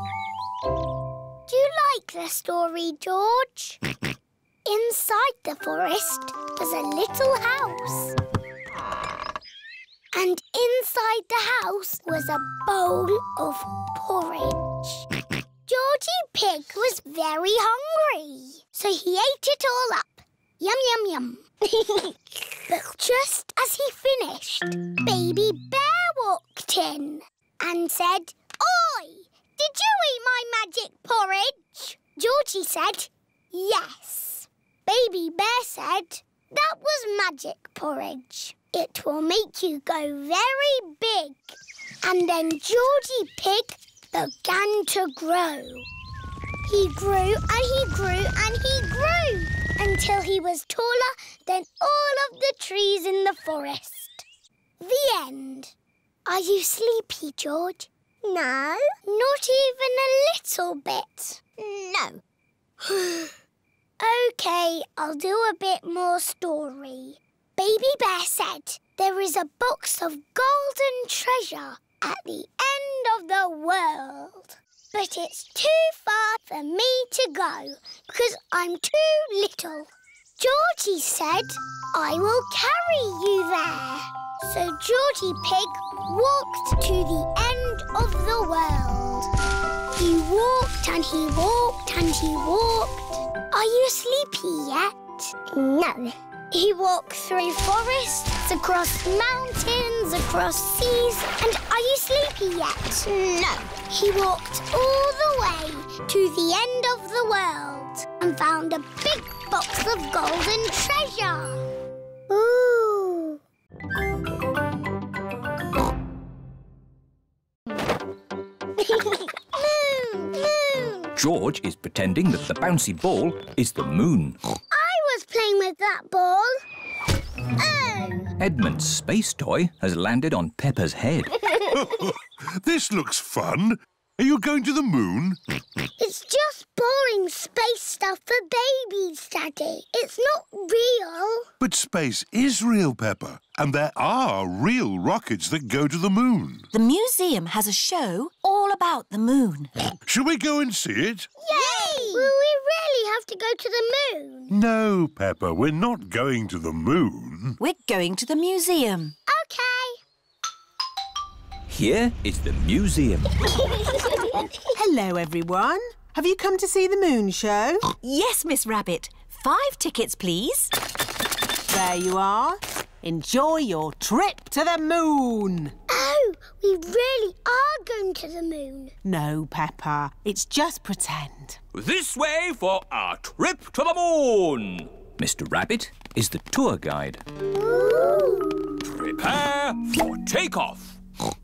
Do you like the story, George? Inside the forest was a little house. And inside the house was a bowl of porridge. Georgie Pig was very hungry, so he ate it all up. Yum, yum, yum. But just as he finished, Baby Bear walked in and said, "Oi! Did you eat my magic porridge?" Georgie said, "Yes." Baby Bear said, "That was magic porridge. It will make you go very big." And then Georgie Pig began to grow. He grew and he grew and he grew until he was taller than all of the trees in the forest. The end. Are you sleepy, George? No. Not even a little bit? No. OK, I'll do a bit more story. Baby Bear said there is a box of golden treasure at the end of the world. But it's too far for me to go because I'm too little. Georgie said, "I will carry you there." So Georgie Pig walked to the end of the world. He walked and he walked and he walked. Are you sleepy yet? No. He walked through forests, across mountains, across seas. And are you sleepy yet? No. He walked all the way to the end of the world and found a big box of golden treasure. Ooh. Moon, moon. George is pretending that the bouncy ball is the moon. Playing with that ball. Oh! Edmund's space toy has landed on Peppa's head. This looks fun. Are you going to the moon? It's just boring space stuff for babies, Daddy. It's not real. But space is real, Peppa. And there are real rockets that go to the moon. The museum has a show all about the moon. Shall we go and see it? Yay! Will we really have to go to the moon? No, Peppa, we're not going to the moon. We're going to the museum. OK. Here is the museum. Hello, everyone. Have you come to see the moon show? Yes, Miss Rabbit. Five tickets, please. There you are. Enjoy your trip to the moon. Oh, we really are going to the moon. No, Peppa. It's just pretend. This way for our trip to the moon. Mister Rabbit is the tour guide. Ooh. Prepare for takeoff.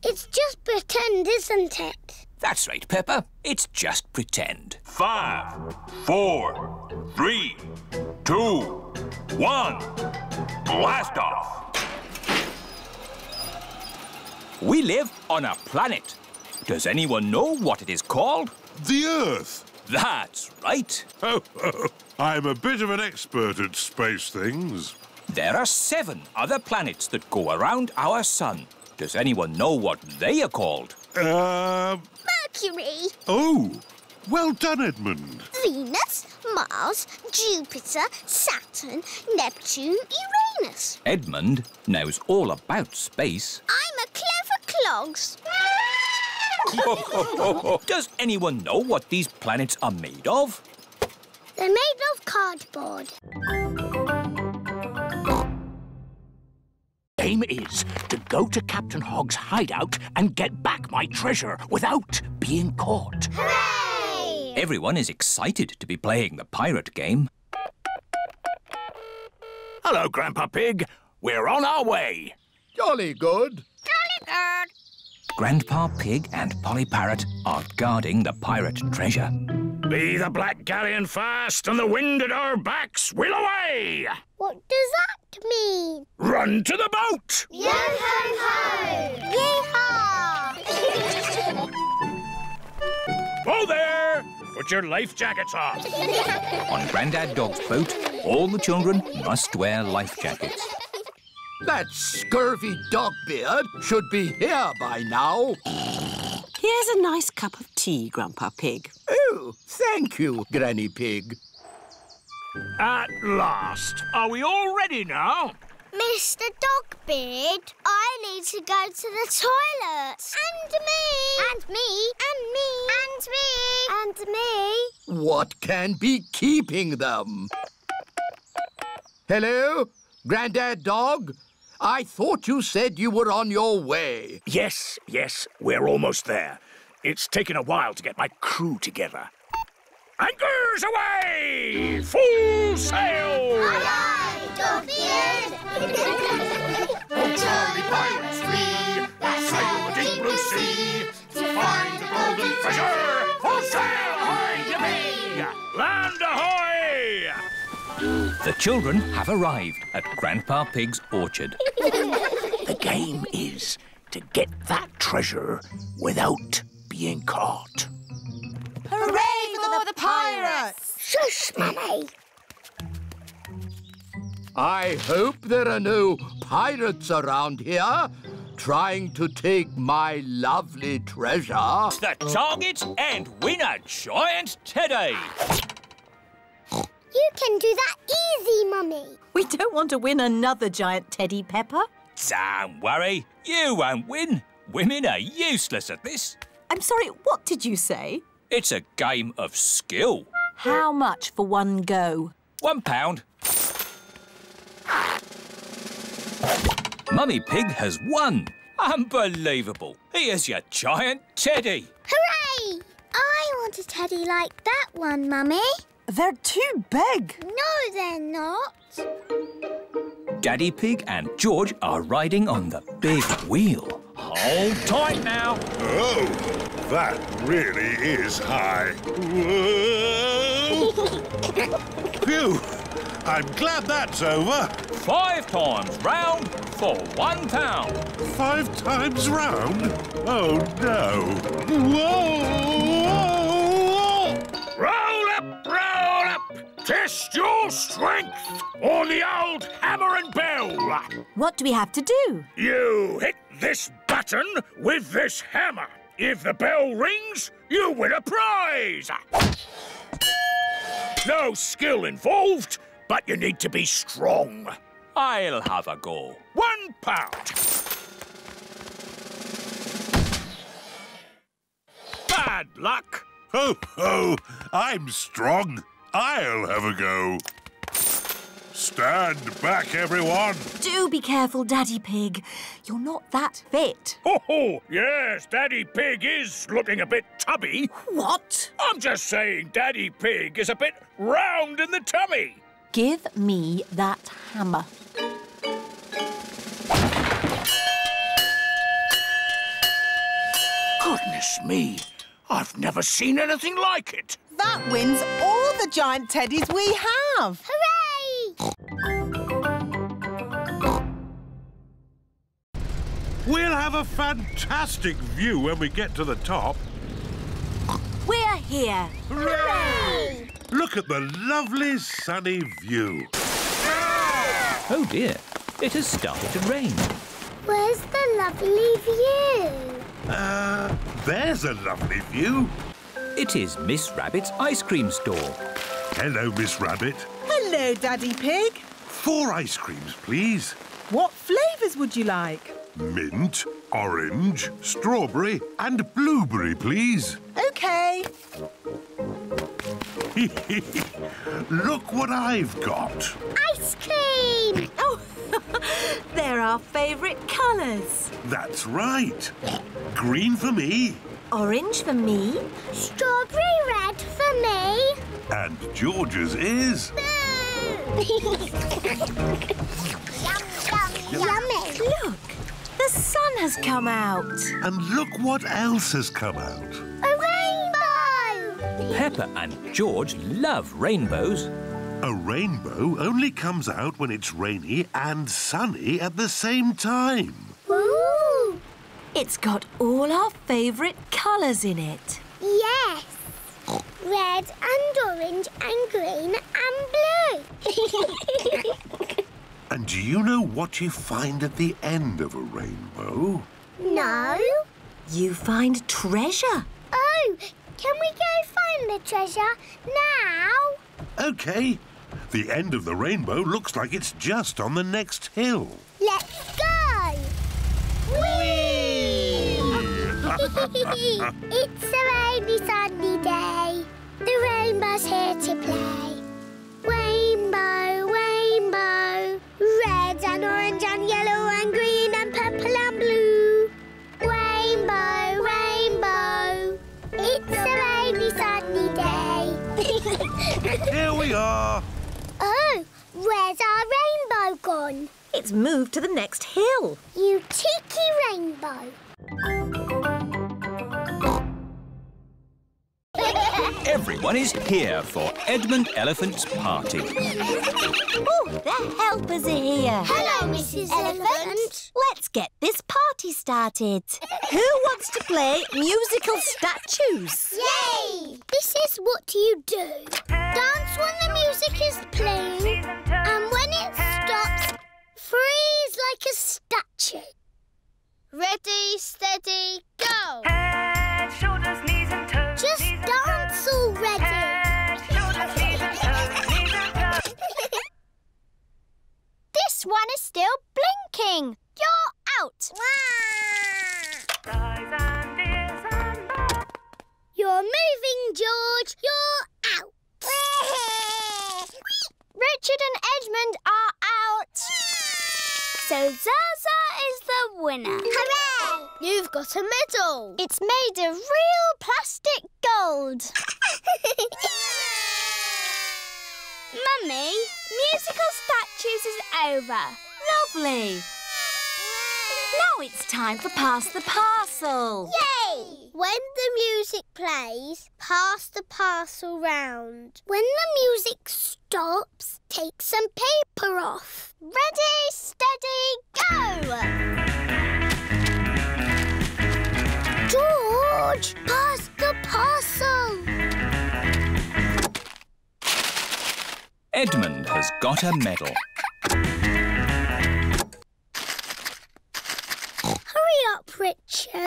It's just pretend, isn't it? That's right, Peppa. It's just pretend. Five, four, three, two, one. Blast off! We live on a planet Does anyone know what it is called? The Earth. That's right. Oh, oh, I'm a bit of an expert at space things. There are seven other planets that go around our sun. Does anyone know what they are called? Uh... Mercury. Oh, well done, Edmund. Venus, Mars, Jupiter, Saturn, Neptune, Uranus. Edmund knows all about space. I'm a clever clogs. Does anyone know what these planets are made of? They're made of cardboard. The aim is to go to Captain Hogg's hideout and get back my treasure without being caught. Hooray! Everyone is excited to be playing the pirate game. Hello, Grandpa Pig. We're on our way. Jolly good. Jolly good. Grandpa Pig and Polly Parrot are guarding the pirate treasure. Be the black galleon fast and the wind at our backs will away! What does that mean? Run to the boat! Yo-ho-ho! Yee-haw! Ho there! Put your life jackets on! On Grandad Dog's boat, all the children must wear life jackets. That scurvy dog-beard should be here by now. Here's a nice cup of tea, Grandpa Pig. Oh, thank you, Granny Pig. At last. Are we all ready now? Mister Dog-beard, I need to go to the toilet. And me. And me. And me. And me. And me. What can be keeping them? Hello, Grandad Dog? I thought you said you were on your way. Yes, yes, we're almost there. It's taken a while to get my crew together. Anchors away! Full sail! Aye, aye, Dog-beard! Oh, jolly pirates we, that sail the deep blue sea, to find the golden treasure, full sail, ahoy, yippee! Land ahoy! The children have arrived at Grandpa Pig's orchard. The game is to get that treasure without being caught. Hooray for the pirates! Shush, Mummy! I hope there are no pirates around here trying to take my lovely treasure. The target and win a giant teddy! You can do that easy, Mummy. We don't want to win another giant teddy, Peppa. Don't worry. You won't win. Women are useless at this. I'm sorry, what did you say? It's a game of skill. How much for one go? One pound. Mummy Pig has won. Unbelievable. Here's your giant teddy. Hooray! I want a teddy like that one, Mummy. They're too big. No, they're not. Daddy Pig and George are riding on the big wheel. Hold tight now. Oh, that really is high. Whoa. Phew, I'm glad that's over. Five times round for one pound. Five times round? Oh, no. Whoa! Test your strength on the old hammer and bell. What do we have to do? You hit this button with this hammer. If the bell rings, you win a prize. No skill involved, but you need to be strong. I'll have a go. One pound. Bad luck. Ho, ho, I'm strong. I'll have a go. Stand back, everyone. Do be careful, Daddy Pig. You're not that fit. Oh, oh, yes, Daddy Pig is looking a bit tubby. What? I'm just saying Daddy Pig is a bit round in the tummy. Give me that hammer. Goodness me. I've never seen anything like it. That wins all the giant teddies we have. Hooray! We'll have have a fantastic view when we get to the top. We're here. Hooray! Look at the lovely sunny view. Ah! Oh dear, it has started to rain. Where's the lovely view? Uh, there's a lovely view. It is Miss Rabbit's ice cream store. Hello, Miss Rabbit. Hello, Daddy Pig. Four ice creams, please. What flavours would you like? Mint, orange, strawberry and blueberry, please. OK. Look what I've got. Ice cream! Oh, they're our favourite colours. That's right. Green for me. Orange for me. Strawberry red for me. And George's is... Yum, yum, yummy. Look, the sun has come out. And look what else has come out. A rainbow! Peppa and George love rainbows. A rainbow only comes out when it's rainy and sunny at the same time. Ooh! It's got all our favourite colours in it. Yes. Red and orange and green and blue. And do you know what you find at the end of a rainbow? No. You find treasure. Oh, can we go find the treasure now? OK. The end of the rainbow looks like it's just on the next hill. Let's go! Whee! It's a rainy, sunny day. The rainbow's here to play. Rainbow, rainbow. Red and orange and yellow and green and purple and blue. Rainbow, rainbow. It's a rainy, sunny day. Here we are. Oh, where's our rainbow gone? It's moved to the next hill. You cheeky rainbow. Everyone is here for Edmund Elephant's party. Oh, the helpers are here. Hello, Missus Elephant. Elephant. Let's get this party started. Who wants to play musical statues? Yay! This is what you do. Dance when the music is playing, and when it stops, freeze like a statue. Ready, steady, go! Head, shoulders, knees and toes. Just dance already! Head, shoulders, knees and toes, knees and toes. This one is still blinking. You're out! You're moving, George. You're out. Richard and Edmund are out. So Zaza is the winner. Hooray! You've got a medal. It's made of real plastic gold. Mummy, musical statues is over. Lovely. Now it's time for Pass the Parcel. Yay! When the music plays, pass the parcel round. When the music stops, take some paper off. Ready, steady, go! George, pass the parcel. Edmund has got a medal. Hurry up, Richard.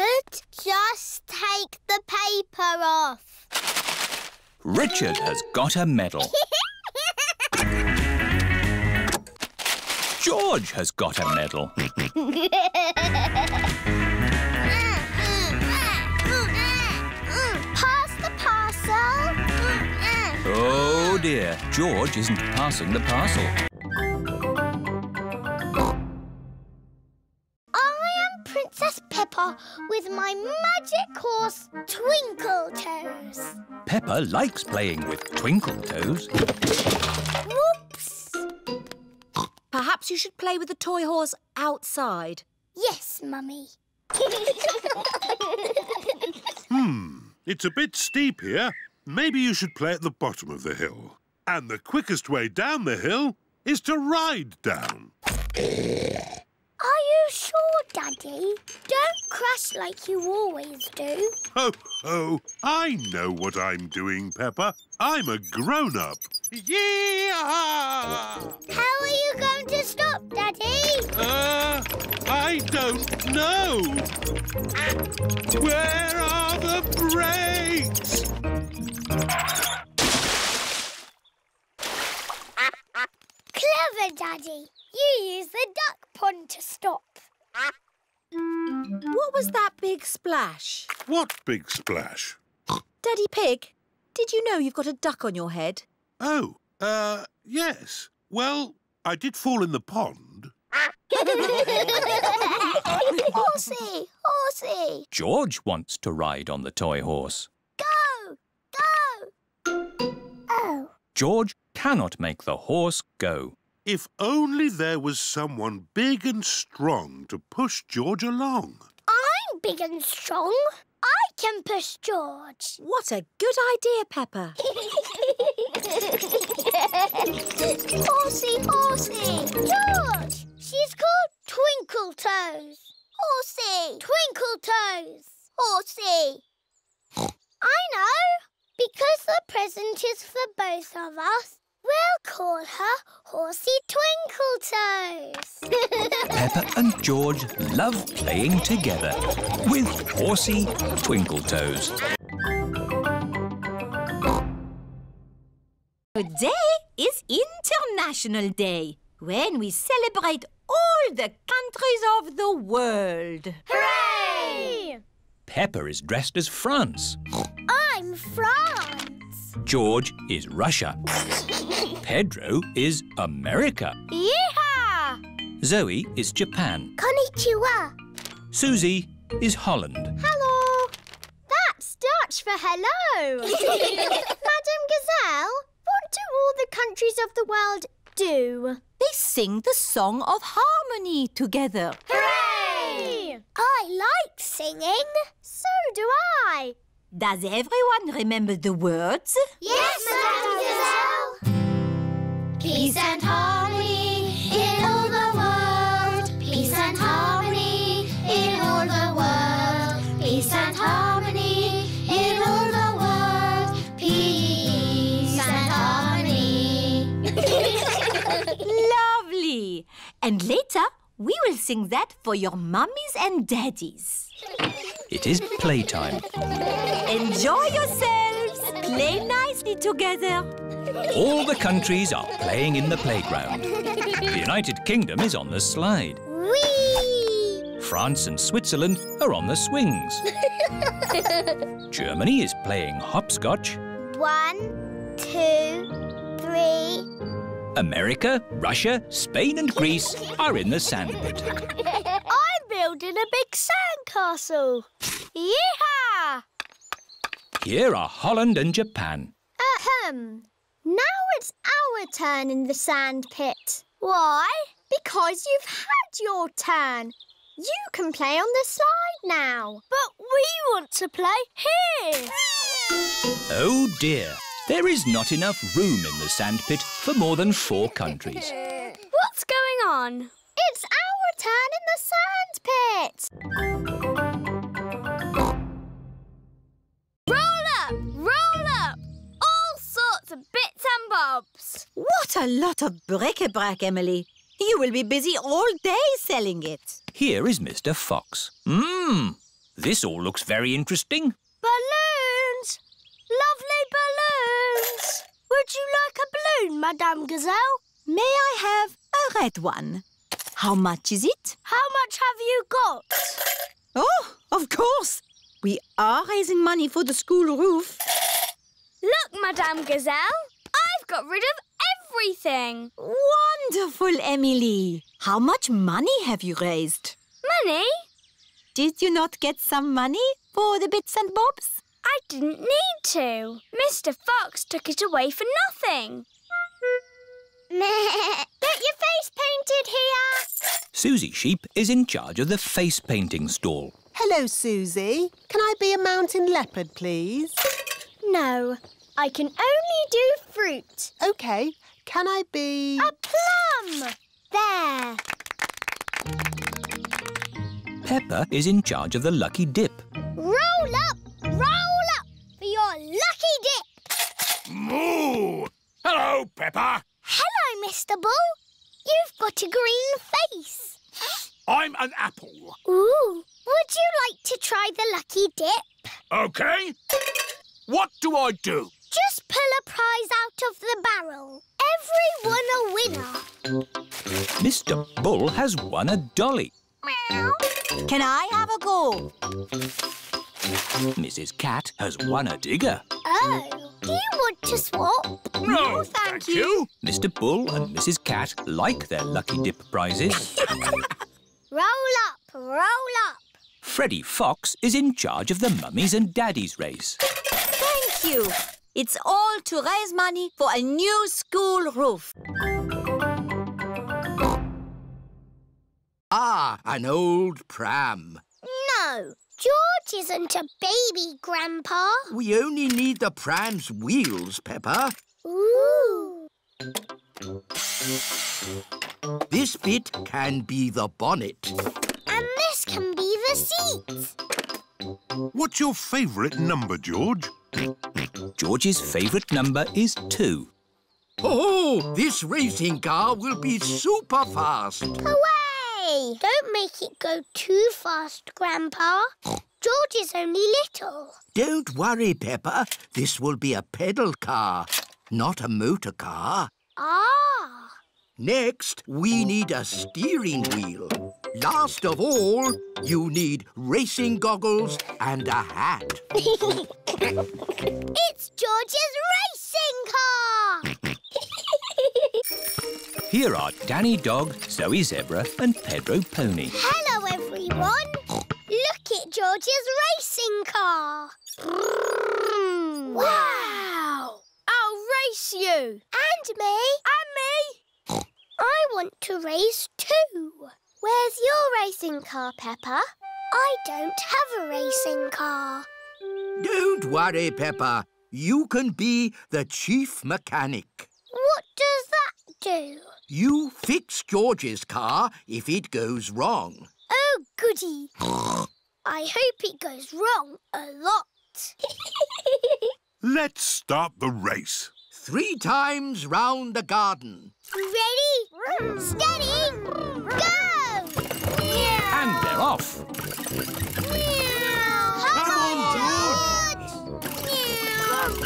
Just take the paper off. Richard has got a medal. George has got a medal. Pass the parcel. Oh dear, George isn't passing the parcel. Princess Peppa with my magic horse, Twinkle Toes. Peppa likes playing with Twinkle Toes. Whoops! Perhaps you should play with the toy horse outside. Yes, Mummy. Hmm, it's a bit steep here. Maybe you should play at the bottom of the hill. And the quickest way down the hill is to ride down. Are you sure, Daddy? Don't crash like you always do. Ho, ho! I know what I'm doing, Peppa. I'm a grown-up. Yeah! How are you going to stop, Daddy? Uh, I don't know. Ah. Where are the brakes? Clever, Daddy. You use the duck pond to stop. What was that big splash? What big splash? Daddy Pig, did you know you've got a duck on your head? Oh, uh, yes. Well, I did fall in the pond. Horsey, horsey. George wants to ride on the toy horse. Go, go. Oh. George cannot make the horse go. If only there was someone big and strong to push George along. I'm big and strong. I can push George. What a good idea, Peppa. Horsey, horsey. George, she's called Twinkle Toes. Horsey. Twinkle Toes. Horsey. I know. Because the present is for both of us, we'll call her Horsey Twinkle Toes. Peppa and George love playing together with Horsey Twinkle Toes. Today is International Day, when we celebrate all the countries of the world. Hooray! Peppa is dressed as France. I'm France. George is Russia. Pedro is America. Yeehaw! Zoe is Japan. Konnichiwa. Susie is Holland. Hello. That's Dutch for hello. Madame Gazelle, what do all the countries of the world do? They sing the song of harmony together. Hooray! I like singing. So do I. Does everyone remember the words? Yes, Madame Gazelle. Peace and harmony in all the world. Peace and harmony in all the world. Peace and harmony in all the world. Peace and harmony. Lovely. And later, we will sing that for your mummies and daddies. It is playtime. Enjoy yourselves. Play nicely together. All the countries are playing in the playground. The United Kingdom is on the slide. Whee! France and Switzerland are on the swings. Germany is playing hopscotch. One, two, three. America, Russia, Spain and Greece are in the sandpit. I'm building a big sandcastle. Yeehaw! Here are Holland and Japan. Ahem. Now it's our turn in the sandpit. Why? Because you've had your turn. You can play on the slide now. But we want to play here. Oh dear. There is not enough room in the sandpit for more than four countries. What's going on? It's our turn in the sandpit! Roll up! Roll up! All sorts of bits and bobs! What a lot of bric-a-brac, Emily! You will be busy all day selling it. Here is Mister Fox. Mmm! This all looks very interesting. Balloons! Lovely balloons! Would you like a balloon, Madame Gazelle? May I have a red one? How much is it? How much have you got? Oh, of course! We are raising money for the school roof. Look, Madame Gazelle, I've got rid of everything. Wonderful, Emily. How much money have you raised? Money? Did you not get some money for the bits and bobs? I didn't need to. Mister Fox took it away for nothing. Get your face painted here. Susie Sheep is in charge of the face painting stall. Hello, Susie. Can I be a mountain leopard, please? No, I can only do fruit. OK. Can I be... a plum? There. Peppa is in charge of the lucky dip. Roll up, roll up for your lucky dip. Moo! Hello, Peppa. Hello, Mister Bull. You've got a green face. I'm an apple. Ooh, would you like to try the lucky dip? OK. What do I do? Just pull a prize out of the barrel. Everyone a winner. Mister Bull has won a dolly. Meow. Can I have a go? Missus Cat has won a digger. Oh, do you want to swap? No, no thank, thank you. you. Mister Bull and Missus Cat like their lucky dip prizes. Roll up, roll up. Freddie Fox is in charge of the mummies and daddies race. Thank you. It's all to raise money for a new school roof. Ah, an old pram. No, George isn't a baby, Grandpa. We only need the pram's wheels, Peppa. Ooh. This bit can be the bonnet. And this can be the seat. What's your favourite number, George? George's favourite number is two. Oh, this racing car will be super fast. Hooray! Don't make it go too fast, Grandpa. George is only little. Don't worry, Peppa. This will be a pedal car, not a motor car. Ah! Next, we need a steering wheel. Last of all, you need racing goggles and a hat. It's George's racing car! Here are Danny Dog, Zoe Zebra and Pedro Pony. Hello, everyone. Look at George's racing car. Wow! I'll race you. And me. And me. I want to race too. Where's your racing car, Peppa? I don't have a racing car. Don't worry, Peppa. You can be the chief mechanic. What does that do? You fix George's car if it goes wrong. Oh, goody. I hope it goes wrong a lot. Let's start the race. Three times round the garden. Ready, steady, go! Yeah. And they're off.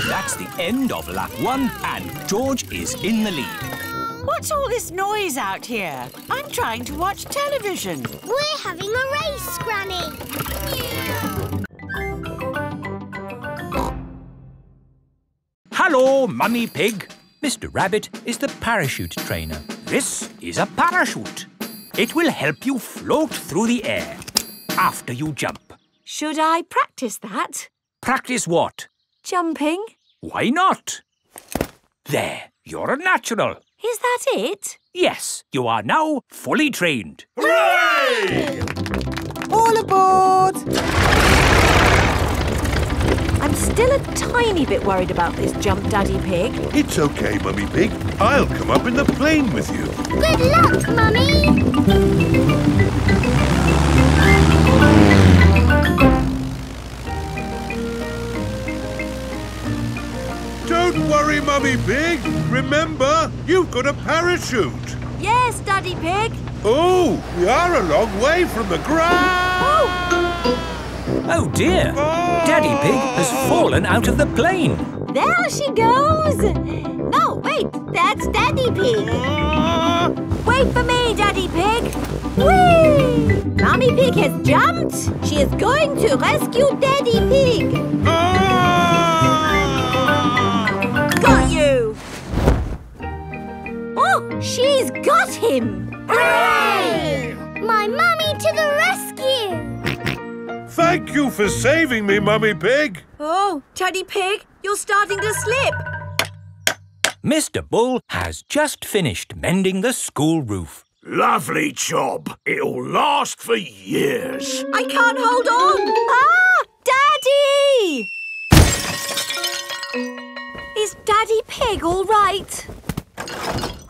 That's the end of lap one, and George is in the lead. What's all this noise out here? I'm trying to watch television. We're having a race, Granny. Hello, Mummy Pig. Mister Rabbit is the parachute trainer. This is a parachute. It will help you float through the air after you jump. Should I practice that? Practice what? Jumping? Why not? There, you're a natural. Is that it? Yes, you are now fully trained. Hooray! All aboard! I'm still a tiny bit worried about this jump, Daddy Pig. It's OK, Mummy Pig. I'll come up in the plane with you. Good luck, Mummy! Don't worry, Mummy Pig. Remember, you've got a parachute. Yes, Daddy Pig. Oh, we are a long way from the ground. Oh, oh dear. Oh. Daddy Pig has fallen out of the plane. There she goes. No, wait, that's Daddy Pig. Uh. Wait for me, Daddy Pig. Whee! Mummy Pig has jumped. She is going to rescue Daddy Pig. Oh. Oh, she's got him! Hooray! My mummy to the rescue! Thank you for saving me, Mummy Pig. Oh, Daddy Pig, you're starting to slip. Mister Bull has just finished mending the school roof. Lovely job. It'll last for years. I can't hold on. Ah, Daddy! Is Daddy Pig all right?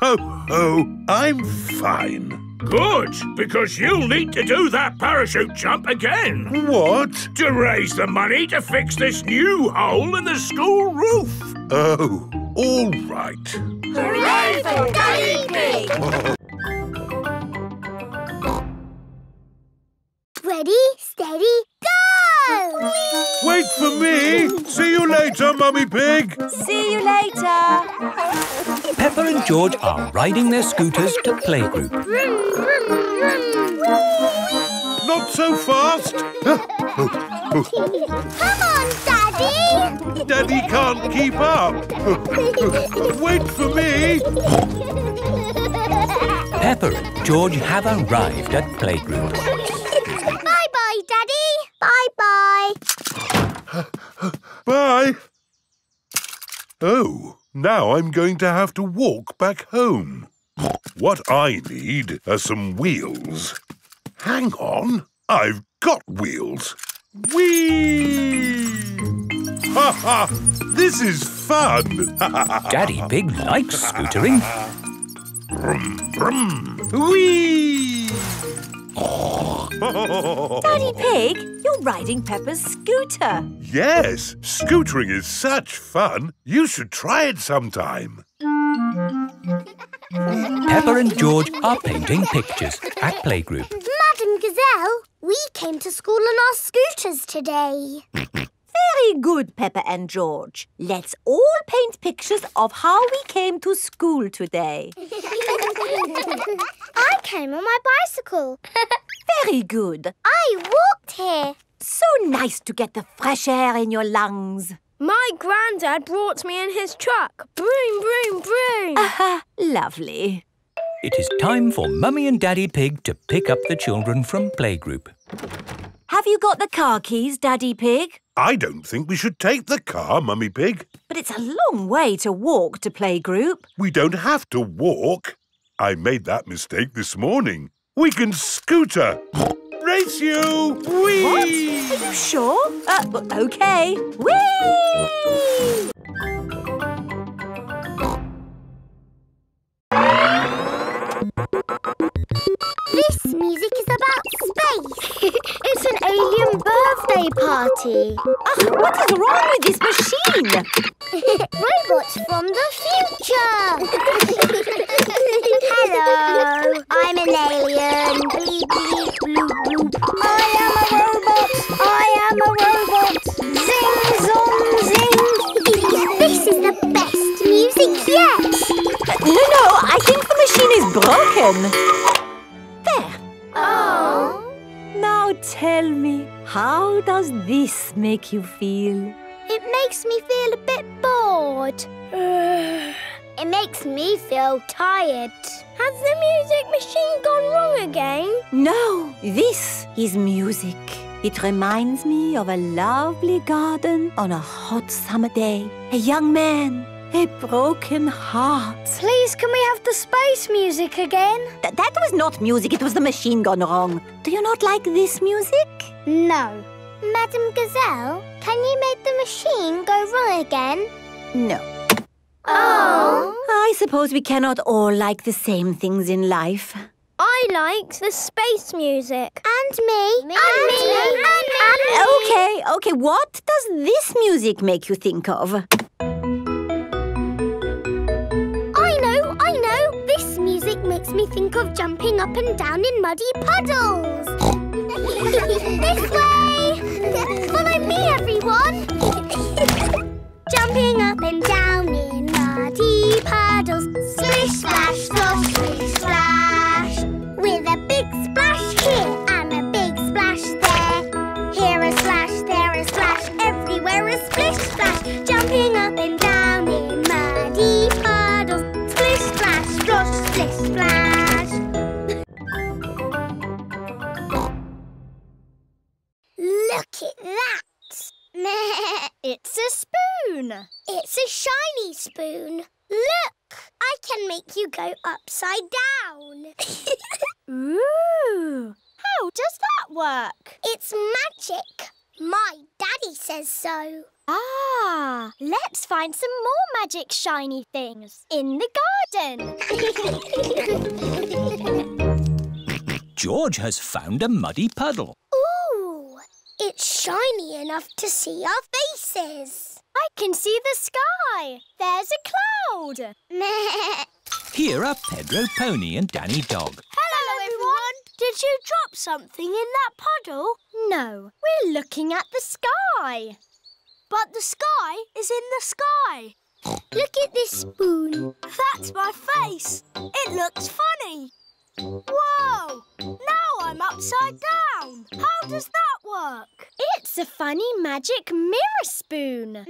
Oh, oh, I'm fine. Good, because you'll need to do that parachute jump again. What? To raise the money to fix this new hole in the school roof. Oh, all right. Hooray for Daddy Pig! Ready, steady, go! Whee! Wait for me! See you later, Mummy Pig! See you later! Peppa and George are riding their scooters to playgroup. Not so fast! Come on, Daddy! Daddy can't keep up! Wait for me! Peppa and George have arrived at playgroup. Daddy. Bye-bye. Bye. Oh, now I'm going to have to walk back home. What I need are some wheels. Hang on, I've got wheels. Whee! Ha ha! This is fun! Daddy Pig likes scootering. Brum, brum. Whee! Daddy Pig, you're riding Peppa's scooter. Yes, scootering is such fun. You should try it sometime. Peppa and George are painting pictures at playgroup. Madam Gazelle, we came to school on our scooters today. Very good, Peppa and George. Let's all paint pictures of how we came to school today. I came on my bicycle. Very good. I walked here. So nice to get the fresh air in your lungs. My granddad brought me in his truck. Broom, broom, broom. Uh-huh. Lovely. It is time for Mummy and Daddy Pig to pick up the children from playgroup. Have you got the car keys, Daddy Pig? I don't think we should take the car, Mummy Pig. But it's a long way to walk to playgroup. We don't have to walk. I made that mistake this morning. We can scooter. Race you! Whee! What? Are you sure? Uh, OK. Whee! This music is about space. It's an alien birthday party. Ugh, what is wrong with this machine? Robots from the future. Hello, I'm an alien. I am a robot. I am a robot. Zing, zong, zing. This is the best music yet. No, no, I think the machine is broken. Oh. Now tell me, how does this make you feel? It makes me feel a bit bored. It makes me feel tired. Has the music machine gone wrong again? No, this is music. It reminds me of a lovely garden on a hot summer day. A young man. A broken heart. Please, can we have the space music again? Th that was not music, it was the machine gone wrong. Do you not like this music? No. Madam Gazelle, can you make the machine go wrong again? No. Oh. I suppose we cannot all like the same things in life. I liked the space music. And me. me. And me. And me. And me. And me. Okay, okay, what does this music make you think of? Makes me think of jumping up and down in muddy puddles. This way! Follow me, everyone! Jumping up and down in muddy puddles. Splish, splash, splash, splish, splash. With a big splash here and a big splash there. Here a splash, there a splash, everywhere a splish, splash. Jumping up and down in muddy puddles. Splish, splash, splash. Splash. Look at that! It's a spoon! It's a shiny spoon. Look! I can make you go upside down. Ooh! How does that work? It's magic. My daddy says so. Ah, let's find some more magic shiny things in the garden. George has found a muddy puddle. Ooh! It's shiny enough to see our faces. I can see the sky. There's a cloud. Here are Pedro Pony and Danny Dog. Hello, everyone. Did you drop something in that puddle? No. We're looking at the sky. But the sky is in the sky. Look at this spoon. That's my face. It looks funny. Whoa! Now I'm upside down. How does that work? It's a funny magic mirror spoon.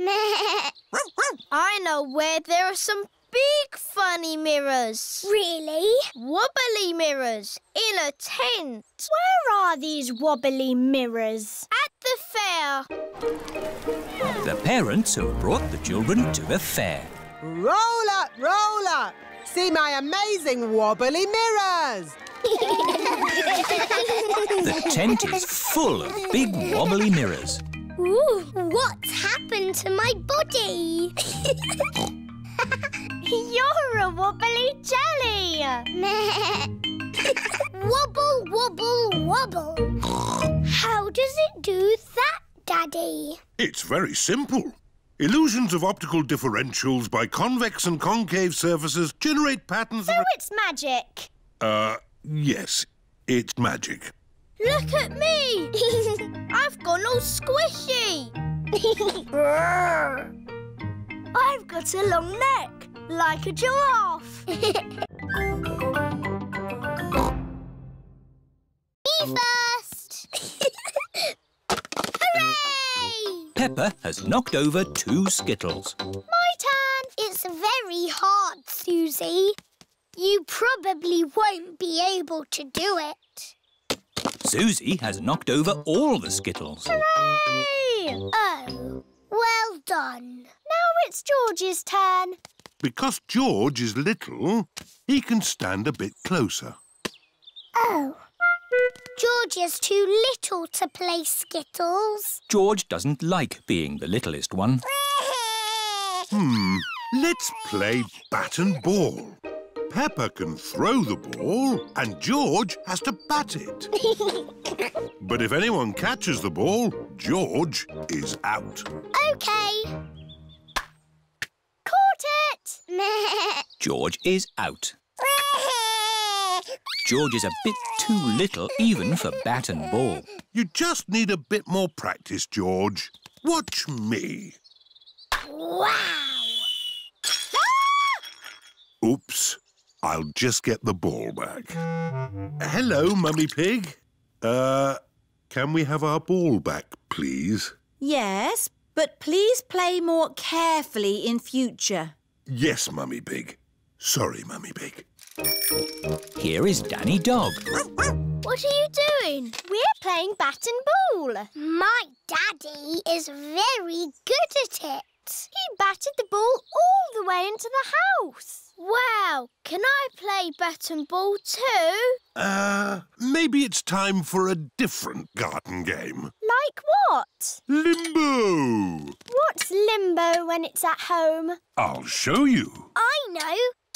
I know where there are some big funny mirrors. Really? Wobbly mirrors in a tent. Where are these wobbly mirrors? At the fair. The parents have brought the children to the fair. Roll up, roll up. See my amazing wobbly mirrors! The tent is full of big wobbly mirrors. Ooh, what's happened to my body? You're a wobbly jelly! Wobble, wobble, wobble. How does it do that, Daddy? It's very simple. Illusions of optical differentials by convex and concave surfaces generate patterns... So it's magic? Uh, yes, it's magic. Look at me! I've gone all squishy! I've got a long neck, like a giraffe. Me first! Peppa has knocked over two Skittles. My turn! It's very hard, Susie. You probably won't be able to do it. Susie has knocked over all the Skittles. Hooray! Oh, well done. Now it's George's turn. Because George is little, he can stand a bit closer. Oh. George is too little to play Skittles. George doesn't like being the littlest one. Hmm, let's play bat and ball. Peppa can throw the ball and George has to bat it. But if anyone catches the ball, George is out. OK. Caught it! George is out. George is a bit too little even for bat and ball. You just need a bit more practice, George. Watch me. Wow! Ah! Oops. I'll just get the ball back. Hello, Mummy Pig. Uh, can we have our ball back, please? Yes, but please play more carefully in future. Yes, Mummy Pig. Sorry, Mummy Pig. Here is Danny Dog. What are you doing? We're playing bat and ball. My daddy is very good at it. He batted the ball all the way into the house. Wow, can I play bat and ball too? Uh, maybe it's time for a different garden game. Like what? Limbo. What's limbo when it's at home? I'll show you. I know.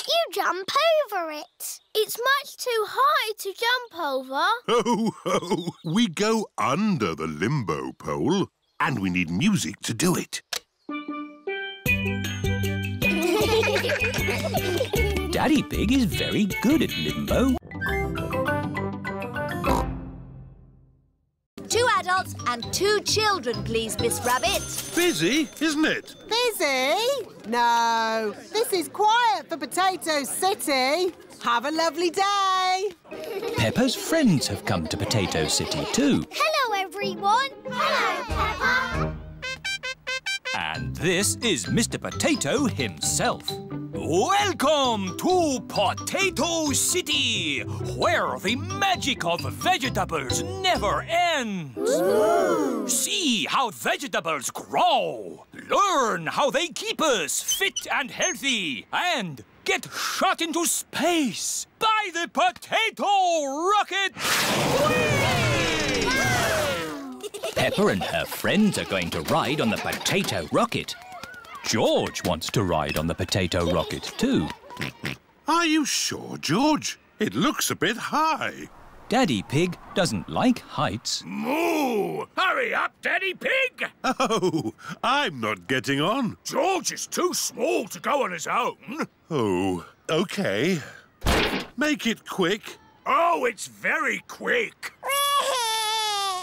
You jump over it. It's much too high to jump over. Ho, ho! We go under the limbo pole and we need music to do it. Daddy Pig is very good at limbo. Two adults and two children, please, Miss Rabbit. Busy, isn't it? Busy? No, this is quiet for Potato City. Have a lovely day. Peppa's friends have come to Potato City too. Hello, everyone. Hello, Peppa. And this is Mister Potato himself. Welcome to Potato City, where the magic of vegetables never ends. Ooh. See how vegetables grow, learn how they keep us fit and healthy, and get shot into space by the potato rocket. Peppa and her friends are going to ride on the potato rocket. George wants to ride on the potato rocket too. Are you sure, George? It looks a bit high. Daddy Pig doesn't like heights. Moo! Hurry up, Daddy Pig! Oh, I'm not getting on. George is too small to go on his own. Oh, OK. Make it quick. Oh, it's very quick.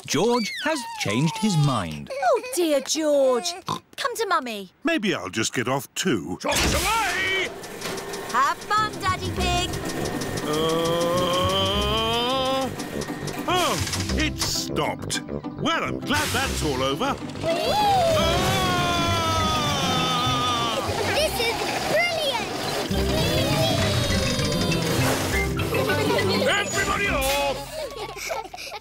George has changed his mind. Oh, dear, George. Come to Mummy. Maybe I'll just get off too. Toss away! Have fun, Daddy Pig. Uh... Oh, it stopped. Well, I'm glad that's all over. Oh! This is brilliant! Everybody off!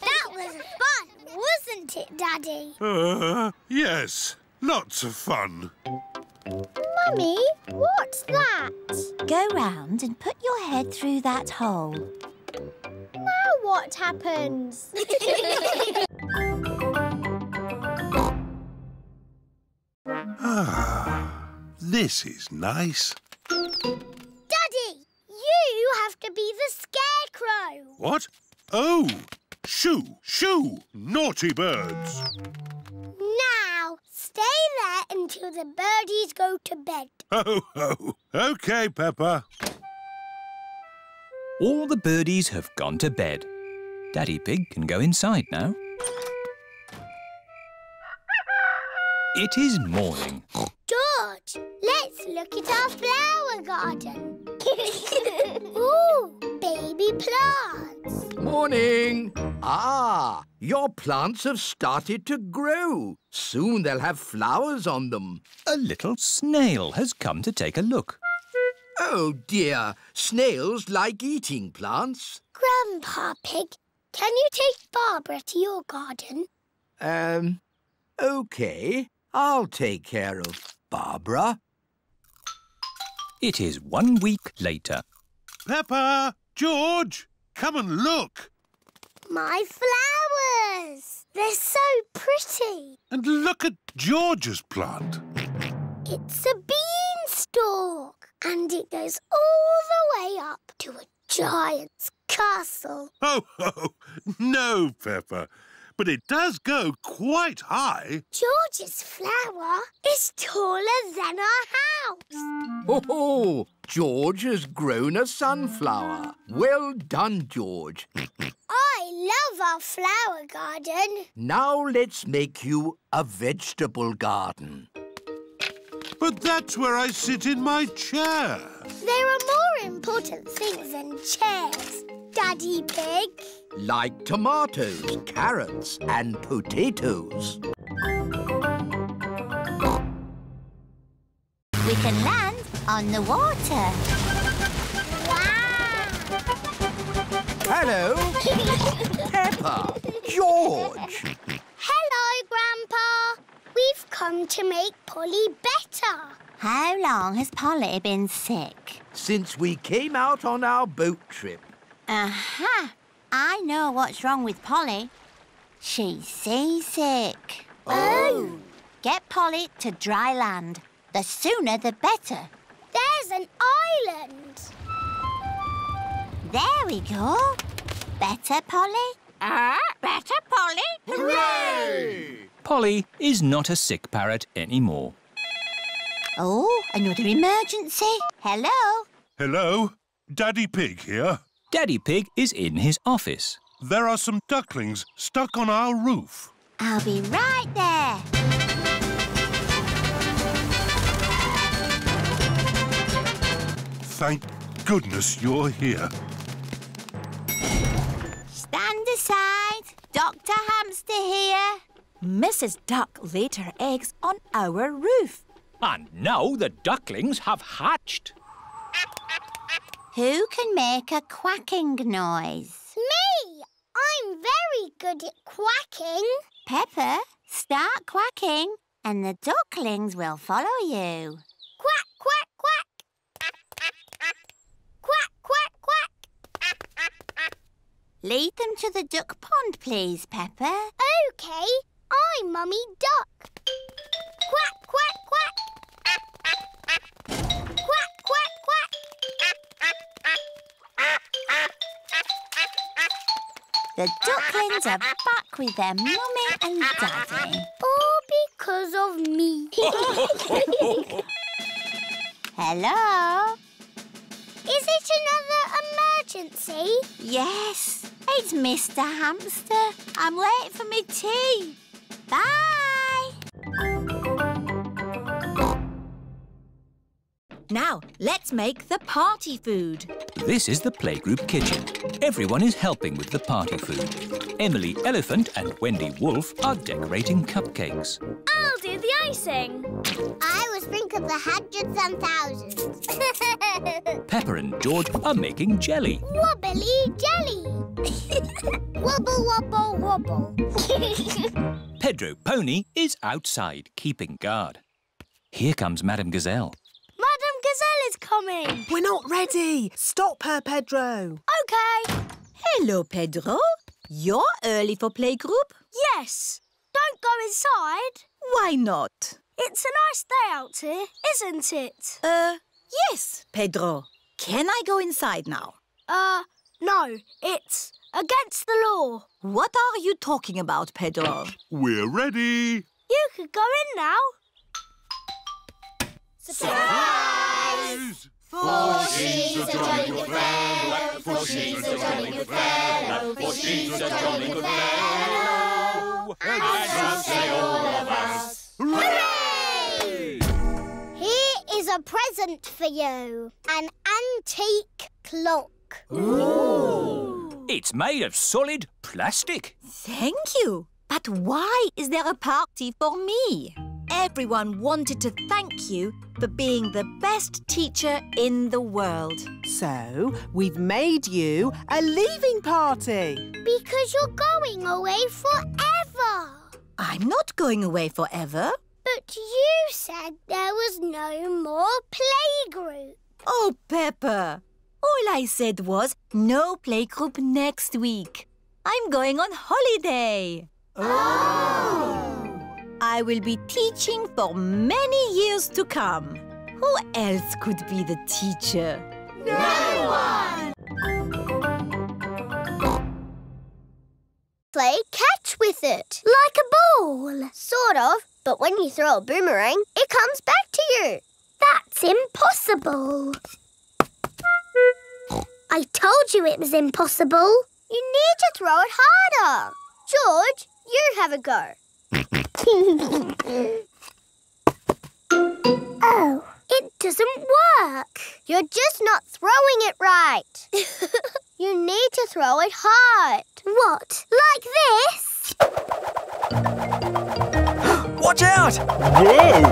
That was fun, wasn't it, Daddy? Uh, yes. Lots of fun. Mummy, what's that? Go round and put your head through that hole. Now what happens? Ah, this is nice. Daddy, you have to be the scarecrow. What? Oh, shoo, shoo, naughty birds. Now, stay there until the birdies go to bed. Ho, ho. OK, Peppa. All the birdies have gone to bed. Daddy Pig can go inside now. It is morning. George, let's look at our flower garden. Ooh, baby plants. Morning. Ah, your plants have started to grow. Soon they'll have flowers on them. A little snail has come to take a look. Oh, dear. Snails like eating plants. Grandpa Pig, can you take Barbara to your garden? Um, OK. I'll take care of Barbara. It is one week later. Peppa! George! Come and look! My flowers! They're so pretty. And look at George's plant. It's a beanstalk. And it goes all the way up to a giant's castle. Oh, oh no, Peppa. But it does go quite high. George's flower is taller than our house. Oh, oh, George has grown a sunflower. Well done, George. I love our flower garden. Now let's make you a vegetable garden. But that's where I sit in my chair. There are more important things than chairs, Daddy Pig. Like tomatoes, carrots and potatoes. We can land on the water. Wow! Hello! Peppa! George! Hello, Grandpa. We've come to make Polly better. How long has Polly been sick? Since we came out on our boat trip. Aha! I know what's wrong with Polly. She's seasick. Oh! Get Polly to dry land. The sooner the better. There's an island. There we go. Better, Polly? Ah, better, Polly? Hooray! Polly is not a sick parrot anymore. Oh, another emergency. Hello? Hello? Daddy Pig here. Daddy Pig is in his office. There are some ducklings stuck on our roof. I'll be right there. Thank goodness you're here. Stand aside. Doctor Hamster here. Missus Duck laid her eggs on our roof. And now the ducklings have hatched. Who can make a quacking noise? Me! I'm very good at quacking. Peppa, start quacking and the ducklings will follow you. Quack, quack, quack. Quack, quack, quack. Lead them to the duck pond, please, Peppa. OK. I'm Mummy Duck. Quack, quack, quack. Quack, quack, quack. The ducklings are back with their mummy and daddy. All because of me. Hello? Is it another emergency? Yes, it's Mister Hamster. I'm late for my tea. Bye! Now, let's make the party food. This is the playgroup kitchen. Everyone is helping with the party food. Emily Elephant and Wendy Wolf are decorating cupcakes. I'll do the icing. I will sprinkle the hundreds and thousands. Peppa and George are making jelly. Wobbly jelly. Wobble, wobble, wobble. Pedro Pony is outside keeping guard. Here comes Madame Gazelle. Madame Gazelle is coming. We're not ready. Stop her, Pedro. OK. Hello, Pedro. You're early for playgroup? Yes. Don't go inside. Why not? It's a nice day out here, isn't it? Uh, yes, Pedro. Can I go inside now? Uh, no. It's against the law. What are you talking about, Pedro? We're ready. You could go in now. Surprise! For she's a jolly good fellow, for she's a jolly good fellow, for she's a jolly good fellow, and so say all of us, hooray! Here is a present for you, an antique clock. Ooh! It's made of solid plastic. Thank you. But why is there a party for me? Everyone wanted to thank you for being the best teacher in the world. So, we've made you a leaving party. Because you're going away forever. I'm not going away forever. But you said there was no more playgroup. Oh, Peppa. All I said was no playgroup next week. I'm going on holiday. Oh! I will be teaching for many years to come. Who else could be the teacher? No one! Play catch with it, like a ball. Sort of, but when you throw a boomerang, it comes back to you. That's impossible. I told you it was impossible. You need to throw it harder. George, you have a go. Oh, it doesn't work. You're just not throwing it right. You need to throw it hard. What? Like this? Watch out! Whoa!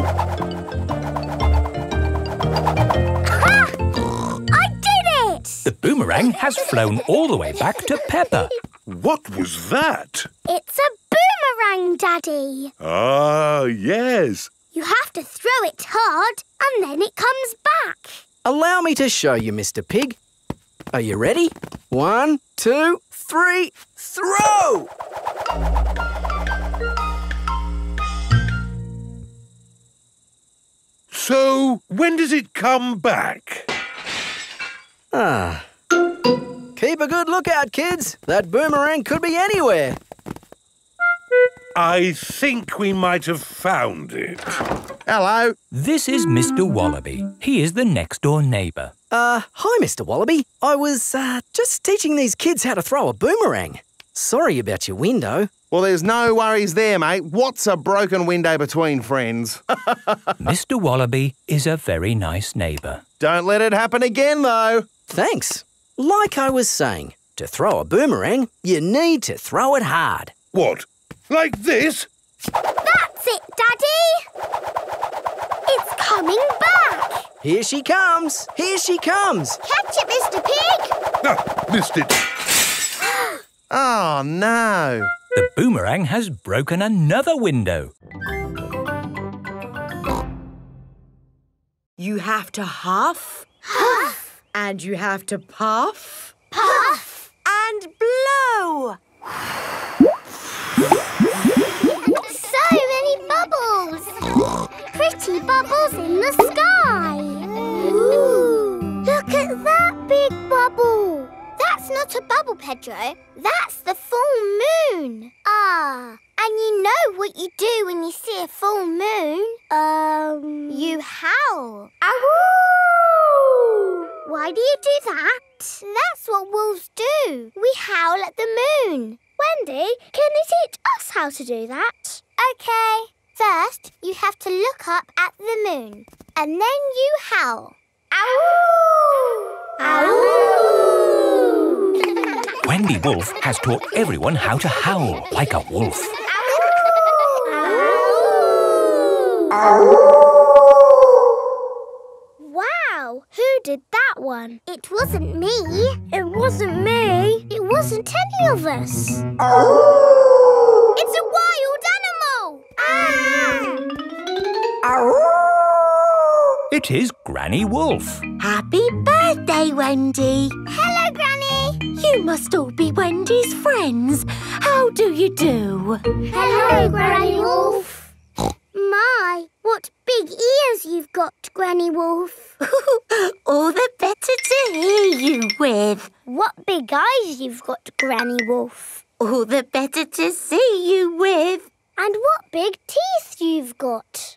Aha! I did it! The boomerang has flown all the way back to Peppa. What was that? It's a boomerang, Daddy. Ah, yes. You have to throw it hard and then it comes back. Allow me to show you, Mister Pig. Are you ready? One, two, three, throw! So, when does it come back? Ah. Keep a good lookout, kids. That boomerang could be anywhere. I think we might have found it. Hello. This is Mister Wallaby. He is the next-door neighbour. Uh, hi, Mister Wallaby. I was, uh, just teaching these kids how to throw a boomerang. Sorry about your window. Well, there's no worries there, mate. What's a broken window between friends? Mister Wallaby is a very nice neighbour. Don't let it happen again, though. Thanks. Like I was saying, to throw a boomerang, you need to throw it hard. What? Like this? That's it, Daddy! It's coming back! Here she comes! Here she comes! Catch it, Mister Pig! Ah, missed it! Oh, no! The boomerang has broken another window. You have to huff. Huff. And you have to puff, puff, and blow. So many bubbles. Pretty bubbles in the sky. Ooh. Look at that big bubble. That's That's not a bubble, Pedro. That's the full moon. Ah, and you know what you do when you see a full moon? Um... You howl. Ow! Why do you do that? That's what wolves do. We howl at the moon. Wendy, can you teach us how to do that? OK. First, you have to look up at the moon. And then you howl. Ow! Ow! Wendy Wolf has taught everyone how to howl like a wolf. Ow! Ow! Ow! Wow! Who did that one? It wasn't me. It wasn't me. It wasn't any of us. Ow! It's a wild animal! Ah! Ow! It is Granny Wolf. Happy birthday, Wendy. Hello, Granny. You must all be Wendy's friends. How do you do? Hello, Granny Wolf. My, what big ears you've got, Granny Wolf. All the better to hear you with. What big eyes you've got, Granny Wolf. All the better to see you with. And what big teeth you've got.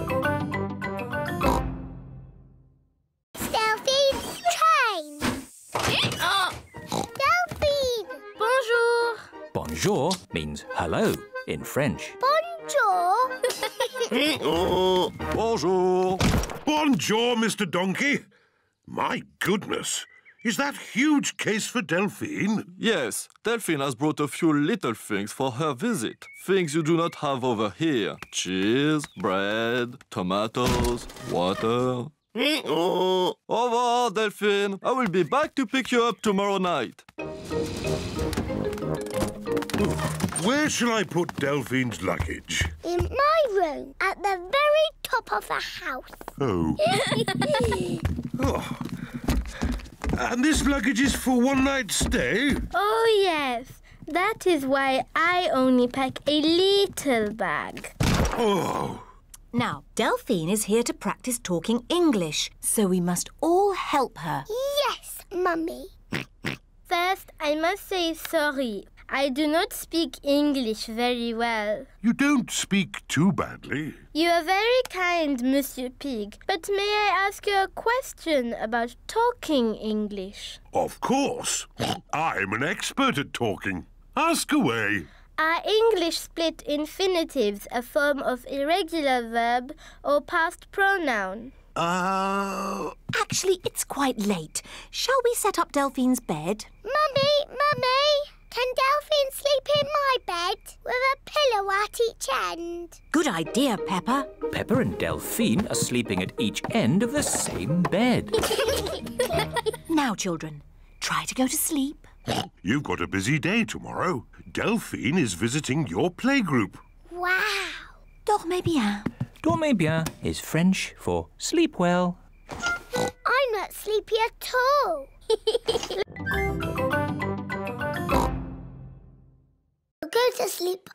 Bonjour means hello in French. Bonjour. Bonjour. Bonjour, Mister Donkey. My goodness. Is that huge case for Delphine? Yes. Delphine has brought a few little things for her visit. Things you do not have over here. Cheese, bread, tomatoes, water. Au revoir, Delphine. I will be back to pick you up tomorrow night. Where shall I put Delphine's luggage? In my room, at the very top of the house. Oh. Oh. And this luggage is for one night's stay? Oh, yes. That is why I only pack a little bag. Oh. Now, Delphine is here to practice talking English, so we must all help her. Yes, Mummy. First, I must say sorry. I do not speak English very well. You don't speak too badly. You are very kind, Monsieur Pig. But may I ask you a question about talking English? Of course. I'm an expert at talking. Ask away. Are English split infinitives a form of irregular verb or past pronoun? Uh... Actually, it's quite late. Shall we set up Delphine's bed? Mummy! Mummy! Can Delphine sleep in my bed with a pillow at each end? Good idea, Peppa. Peppa and Delphine are sleeping at each end of the same bed. Now, children, try to go to sleep. You've got a busy day tomorrow. Delphine is visiting your playgroup. Wow. Dormez bien. Dormez bien is French for sleep well. I'm not sleepy at all. Go to sleep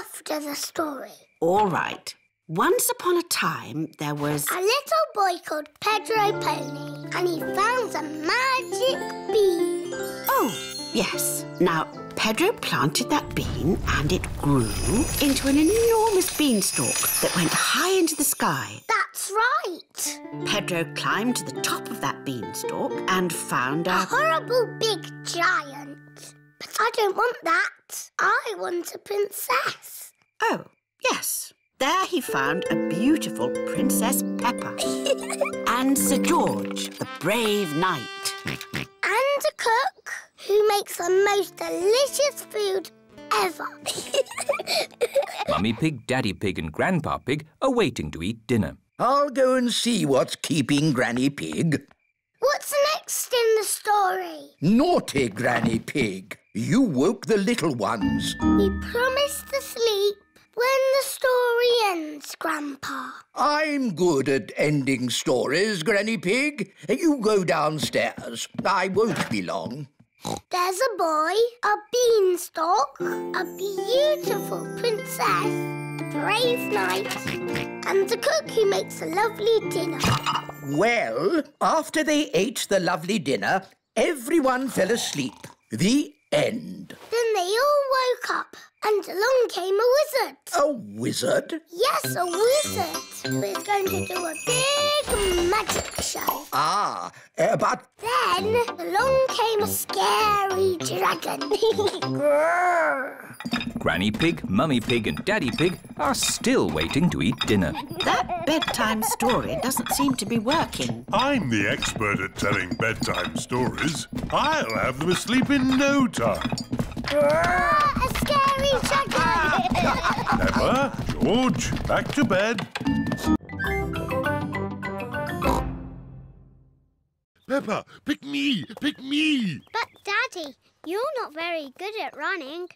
after the story. All right. Once upon a time, there was... a little boy called Pedro Pony, and he found a magic bean. Oh, yes. Now, Pedro planted that bean, and it grew into an enormous beanstalk that went high into the sky. That's right. Pedro climbed to the top of that beanstalk and found a... a horrible big giant. But I don't want that. I want a princess. Oh, yes. There he found a beautiful Princess Peppa. And Sir George, the brave knight. And a cook who makes the most delicious food ever. Mummy Pig, Daddy Pig and Grandpa Pig are waiting to eat dinner. I'll go and see what's keeping Granny Pig. What's next in the story? Naughty Granny Pig. You woke the little ones. You promised to sleep when the story ends, Grandpa. I'm good at ending stories, Granny Pig. You go downstairs. I won't be long. There's a boy, a beanstalk, a beautiful princess, a brave knight, and a cook who makes a lovely dinner. Well, after they ate the lovely dinner, everyone fell asleep. The end. Then they all woke up, and along came a wizard. A wizard? Yes, a wizard who is going to do a big magic show. Ah, uh, but... Then along came a scary dragon. Granny Pig, Mummy Pig and Daddy Pig are still waiting to eat dinner. That bedtime story doesn't seem to be working. I'm the expert at telling bedtime stories. I'll have them asleep in no time. A scary dragon! Peppa, George, back to bed. Peppa, pick me, pick me. But, Daddy, you're not very good at running.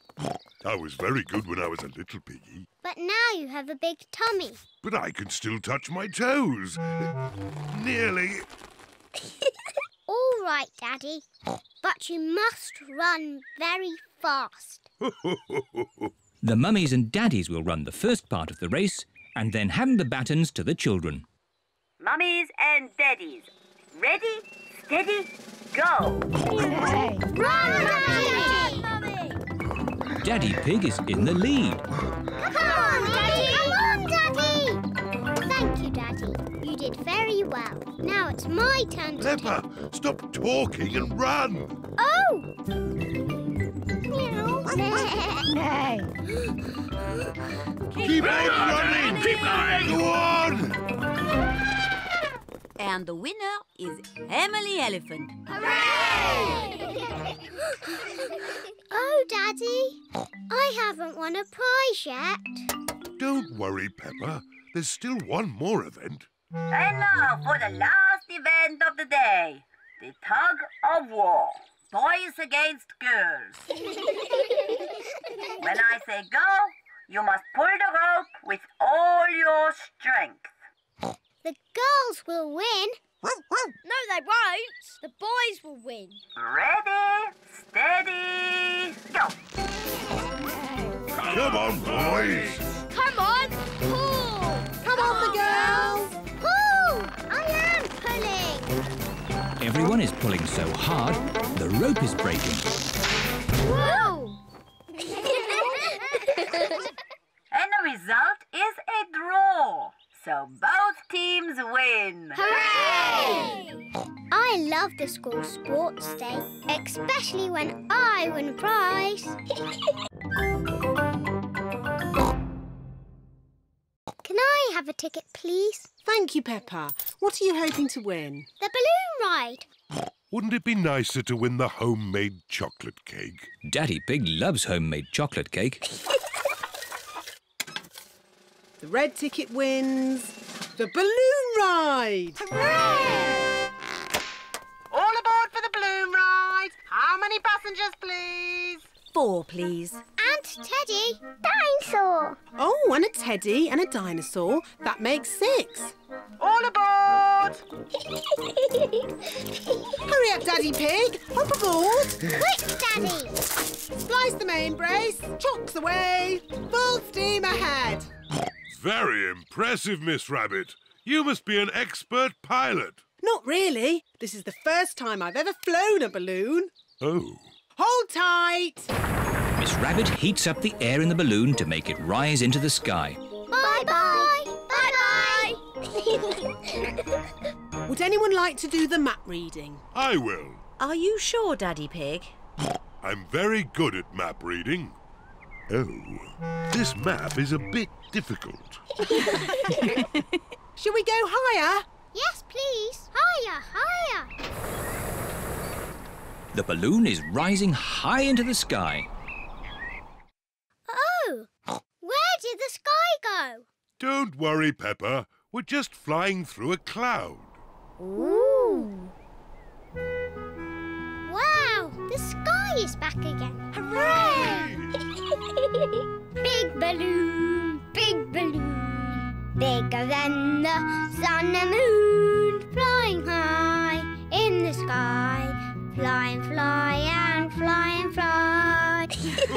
I was very good when I was a little piggy. But now you have a big tummy. But I can still touch my toes. Nearly. All right, Daddy, but you must run very fast. The mummies and daddies will run the first part of the race and then hand the batons to the children. Mummies and daddies, ready, steady, go! Yay. Run, Daddy! Mummy! Daddy Pig is in the lead. Come on, Daddy! Come on, Daddy! Thank you, Daddy. You did very well. Now it's my turn to... Peppa, stop talking and run! Oh! Keep running! Keep going! Go on! And the winner is Emily Elephant. Hooray! Oh, Daddy, I haven't won a prize yet. Don't worry, Peppa. There's still one more event. And now for the last event of the day, the tug of war, boys against girls. When I say go, you must pull the rope with all your strength. The girls will win. No, they won't. The boys will win. Ready, steady, go. Come on, boys. Come on, pull. Come on, the girls. Pull. I am pulling. Everyone is pulling so hard, the rope is breaking. Whoa. And the result is a draw. So both teams win. Hooray! I love the school sports day, especially when I win a prize. Can I have a ticket, please? Thank you, Peppa. What are you hoping to win? The balloon ride. Wouldn't it be nicer to win the homemade chocolate cake? Daddy Pig loves homemade chocolate cake. The red ticket wins the balloon ride! Hooray! All aboard for the balloon ride. How many passengers, please? Four, please. And Teddy. Dinosaur. Oh, and a Teddy and a dinosaur. That makes six. All aboard! Hurry up, Daddy Pig. Hop aboard. Quick, Daddy. Splice the main brace. Chocks away. Full steam ahead. Very impressive, Miss Rabbit. You must be an expert pilot. Not really. This is the first time I've ever flown a balloon. Oh. Hold tight! Miss Rabbit heats up the air in the balloon to make it rise into the sky. Bye-bye! Bye-bye! Would anyone like to do the map reading? I will. Are you sure, Daddy Pig? I'm very good at map reading. Oh, this map is a bit difficult. Shall we go higher? Yes, please. Higher, higher. The balloon is rising high into the sky. Oh, where did the sky go? Don't worry, Peppa. We're just flying through a cloud. Ooh. Wow, the sky is is back again. Hooray! Big balloon, big balloon, bigger than the sun and moon. Flying high in the sky, fly and fly and fly and fly.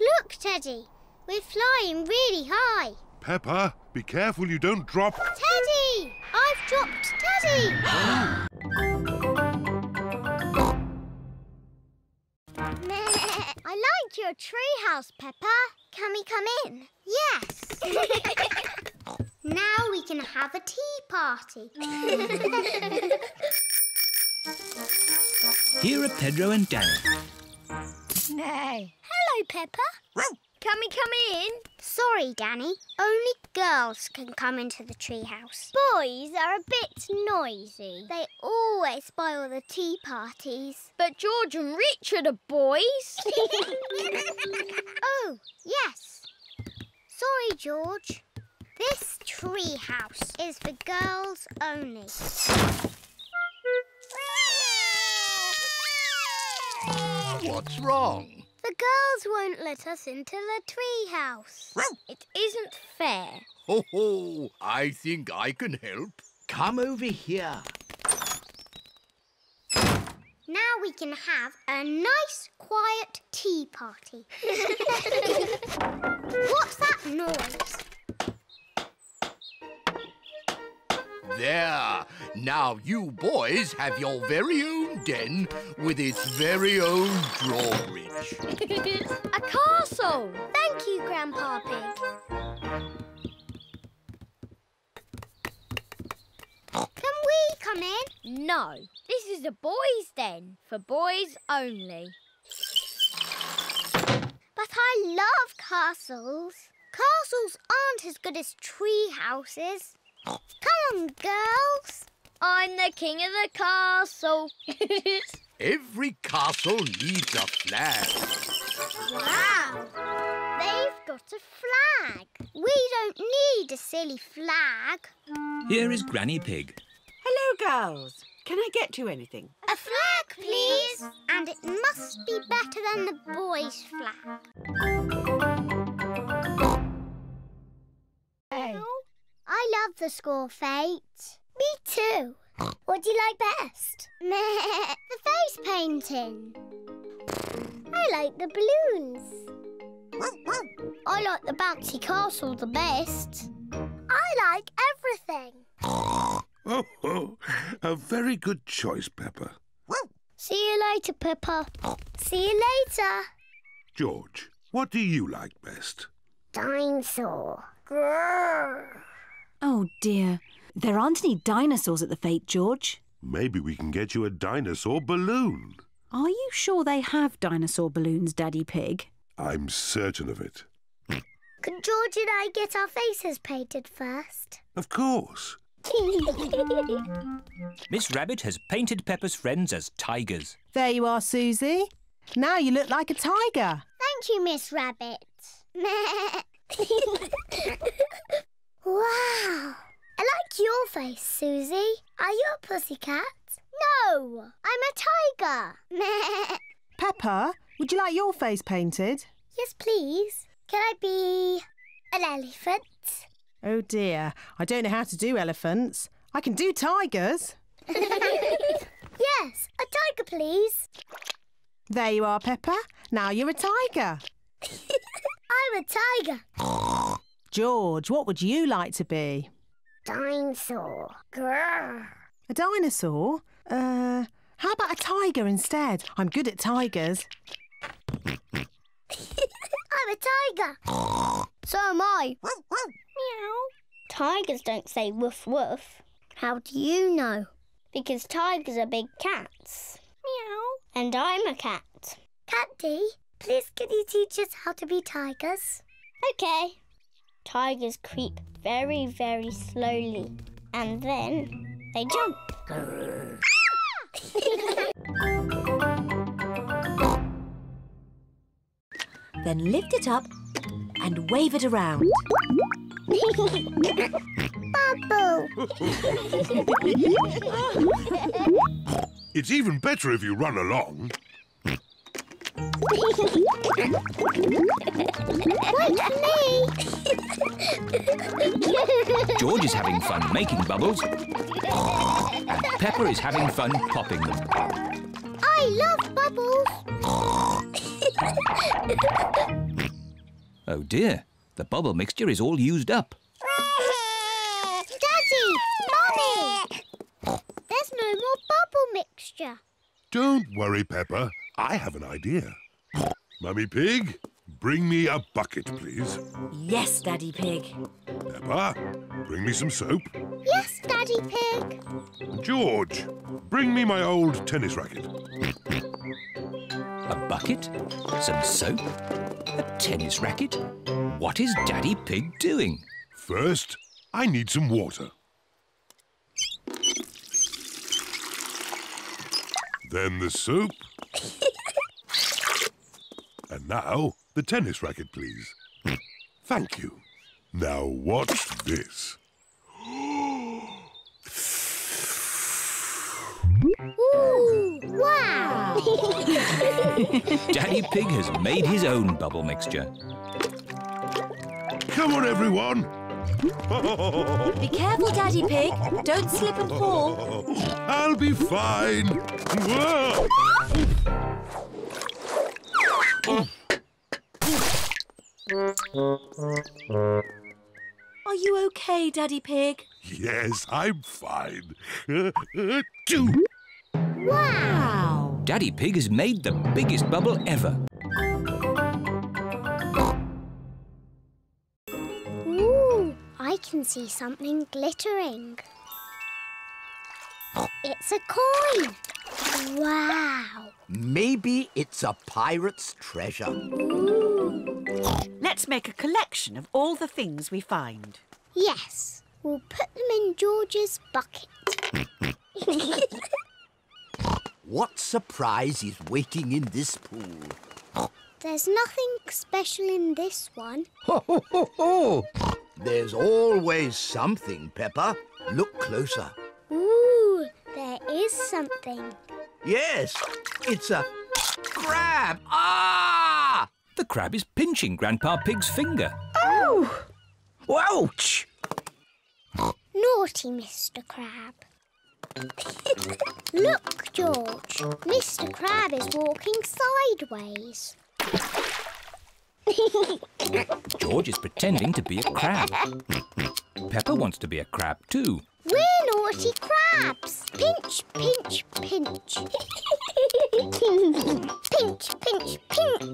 Look, Teddy, we're flying really high. Peppa, be careful you don't drop... Teddy! I've dropped Teddy! I like your tree house, Peppa. Can we come in? Yes. Now we can have a tea party. Here are Pedro and Danny. No. Hello, Peppa. Row. Can we come in? Sorry, Danny. Only girls can come into the treehouse. Boys are a bit noisy. They always spoil the tea parties. But George and Richard are boys. Oh, yes. Sorry, George. This treehouse is for girls only. What's wrong? The girls won't let us into the treehouse. It isn't fair. Ho ho! I think I can help. Come over here. Now we can have a nice, quiet tea party. What's that noise? There! Now you boys have your very own den with its very own drawbridge. A castle! Thank you, Grandpa Pig. Can we come in? No. This is a boys' den for boys only. But I love castles. Castles aren't as good as tree houses. Come on, girls. I'm the king of the castle. Every castle needs a flag. Wow. They've got a flag. We don't need a silly flag. Here is Granny Pig. Hello, girls. Can I get you anything? A flag, please. And it must be better than the boys' flag. Hey. I love the school fete. Me too. What do you like best? The face painting. I like the balloons. I like the bouncy castle the best. I like everything. Oh, oh, a very good choice, Peppa. See you later, Peppa. See you later. George, what do you like best? Dinosaur. Grrr. Oh, dear. There aren't any dinosaurs at the fete, George. Maybe we can get you a dinosaur balloon. Are you sure they have dinosaur balloons, Daddy Pig? I'm certain of it. Can George and I get our faces painted first? Of course. Miss Rabbit has painted Peppa's friends as tigers. There you are, Susie. Now you look like a tiger. Thank you, Miss Rabbit. Wow! I like your face, Susie. Are you a pussycat? No, I'm a tiger. Peppa, would you like your face painted? Yes, please. Can I be an elephant? Oh, dear. I don't know how to do elephants. I can do tigers. Yes, a tiger, please. There you are, Peppa. Now you're a tiger. I'm a tiger. George, what would you like to be? Dinosaur. Grrr. A dinosaur? Uh, how about a tiger instead? I'm good at tigers. I'm a tiger. So am I. Meow. Tigers don't say woof woof. How do you know? Because tigers are big cats. Meow. And I'm a cat. Catty, please can you teach us how to be tigers? Okay. Tigers creep very, very slowly, and then they jump. Then lift it up and wave it around. Bubble! It's even better if you run along. Watch me! George is having fun making bubbles, and Peppa is having fun popping them. I love bubbles! Oh dear, the bubble mixture is all used up. Daddy! Mummy! There's no more bubble mixture. Don't worry, Peppa. I have an idea. Mummy Pig, bring me a bucket, please. Yes, Daddy Pig. Peppa, bring me some soap. Yes, Daddy Pig. George, bring me my old tennis racket. A bucket, some soap, a tennis racket. What is Daddy Pig doing? First, I need some water. Then the soap. And now, the tennis racket, please. Thank you. Now watch this. Ooh, wow! Daddy Pig has made his own bubble mixture. Come on, everyone! Be careful, Daddy Pig. Don't slip and fall. I'll be fine. Whoa. Are you okay, Daddy Pig? Yes, I'm fine. Wow! Daddy Pig has made the biggest bubble ever. Ooh, I can see something glittering. It's a coin. Wow! Maybe it's a pirate's treasure. Ooh. Let's make a collection of all the things we find. Yes, we'll put them in George's bucket. What surprise is waiting in this pool? There's nothing special in this one. Ho, ho, ho, ho! There's always something, Peppa. Look closer. Ooh, there is something. Yes, it's a crab. Ah! The crab is pinching Grandpa Pig's finger. Oh! Ouch! Naughty Mister Crab. Look, George. Mister Crab is walking sideways. George is pretending to be a crab. Peppa wants to be a crab too. We're naughty crabs. Pinch, pinch, pinch. Pinch, pinch, pinch.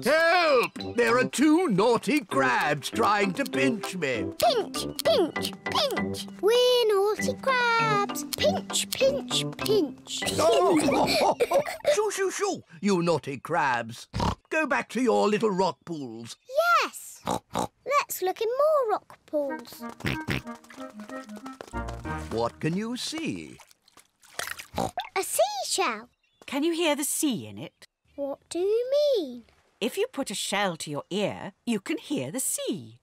Help! There are two naughty crabs trying to pinch me. Pinch, pinch, pinch. We're naughty crabs. Pinch, pinch, pinch. Oh, oh, oh. Shoo, shoo, shoo, you naughty crabs. Go back to your little rock pools. Yes. Let's look in more rock pools. What can you see? A seashell. Can you hear the sea in it? What do you mean? If you put a shell to your ear, you can hear the sea.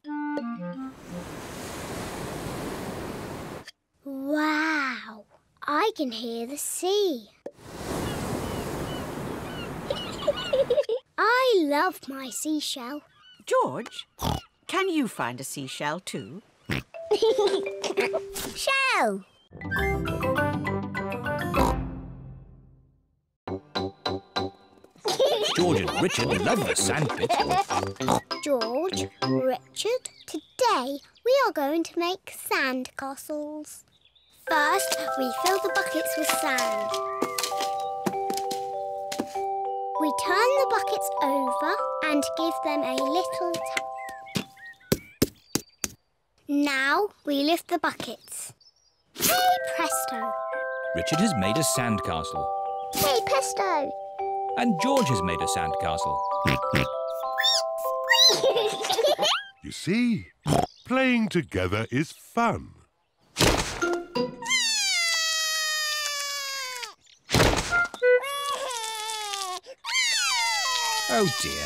Wow! I can hear the sea. I love my seashell. George, can you find a seashell too? Shell! George and Richard love the sandpit. George, Richard, today we are going to make sand castles. First, we fill the buckets with sand. We turn the buckets over and give them a little tap. Now we lift the buckets. Hey, presto! Richard has made a sandcastle. Hey, presto! And George has made a sandcastle. You see, playing together is fun. Oh dear,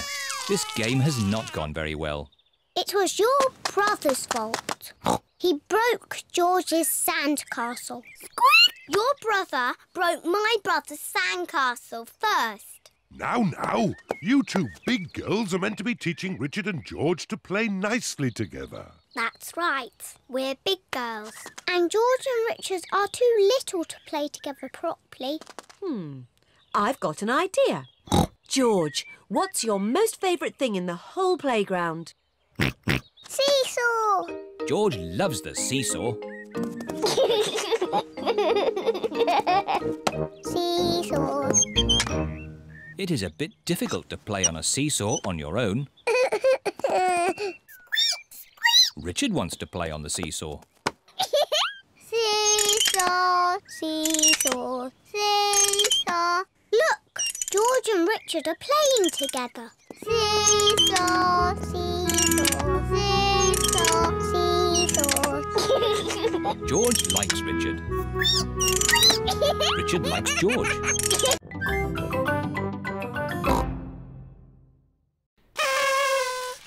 this game has not gone very well. It was your brother's fault. He broke George's sandcastle. Your brother broke my brother's sandcastle first. Now, now, you two big girls are meant to be teaching Richard and George to play nicely together. That's right. We're big girls. And George and Richard are too little to play together properly. Hmm. I've got an idea. George, what's your most favourite thing in the whole playground? Seesaw! George loves the seesaw. Seesaw. It is a bit difficult to play on a seesaw on your own. Richard wants to play on the seesaw. Seesaw, seesaw, seesaw. Look, George and Richard are playing together. Seesaw, seesaw, seesaw, seesaw. George likes Richard. Richard likes George.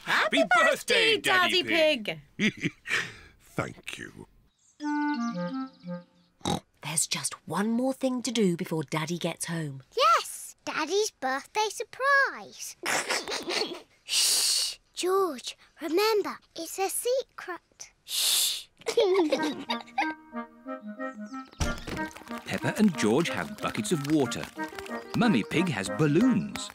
Happy birthday, Daddy, Daddy Pig! Pig. Thank you. There's just one more thing to do before Daddy gets home. Yes, Daddy's birthday surprise. Shh! George, remember, it's a secret. Shh! Peppa and George have buckets of water. Mummy Pig has balloons.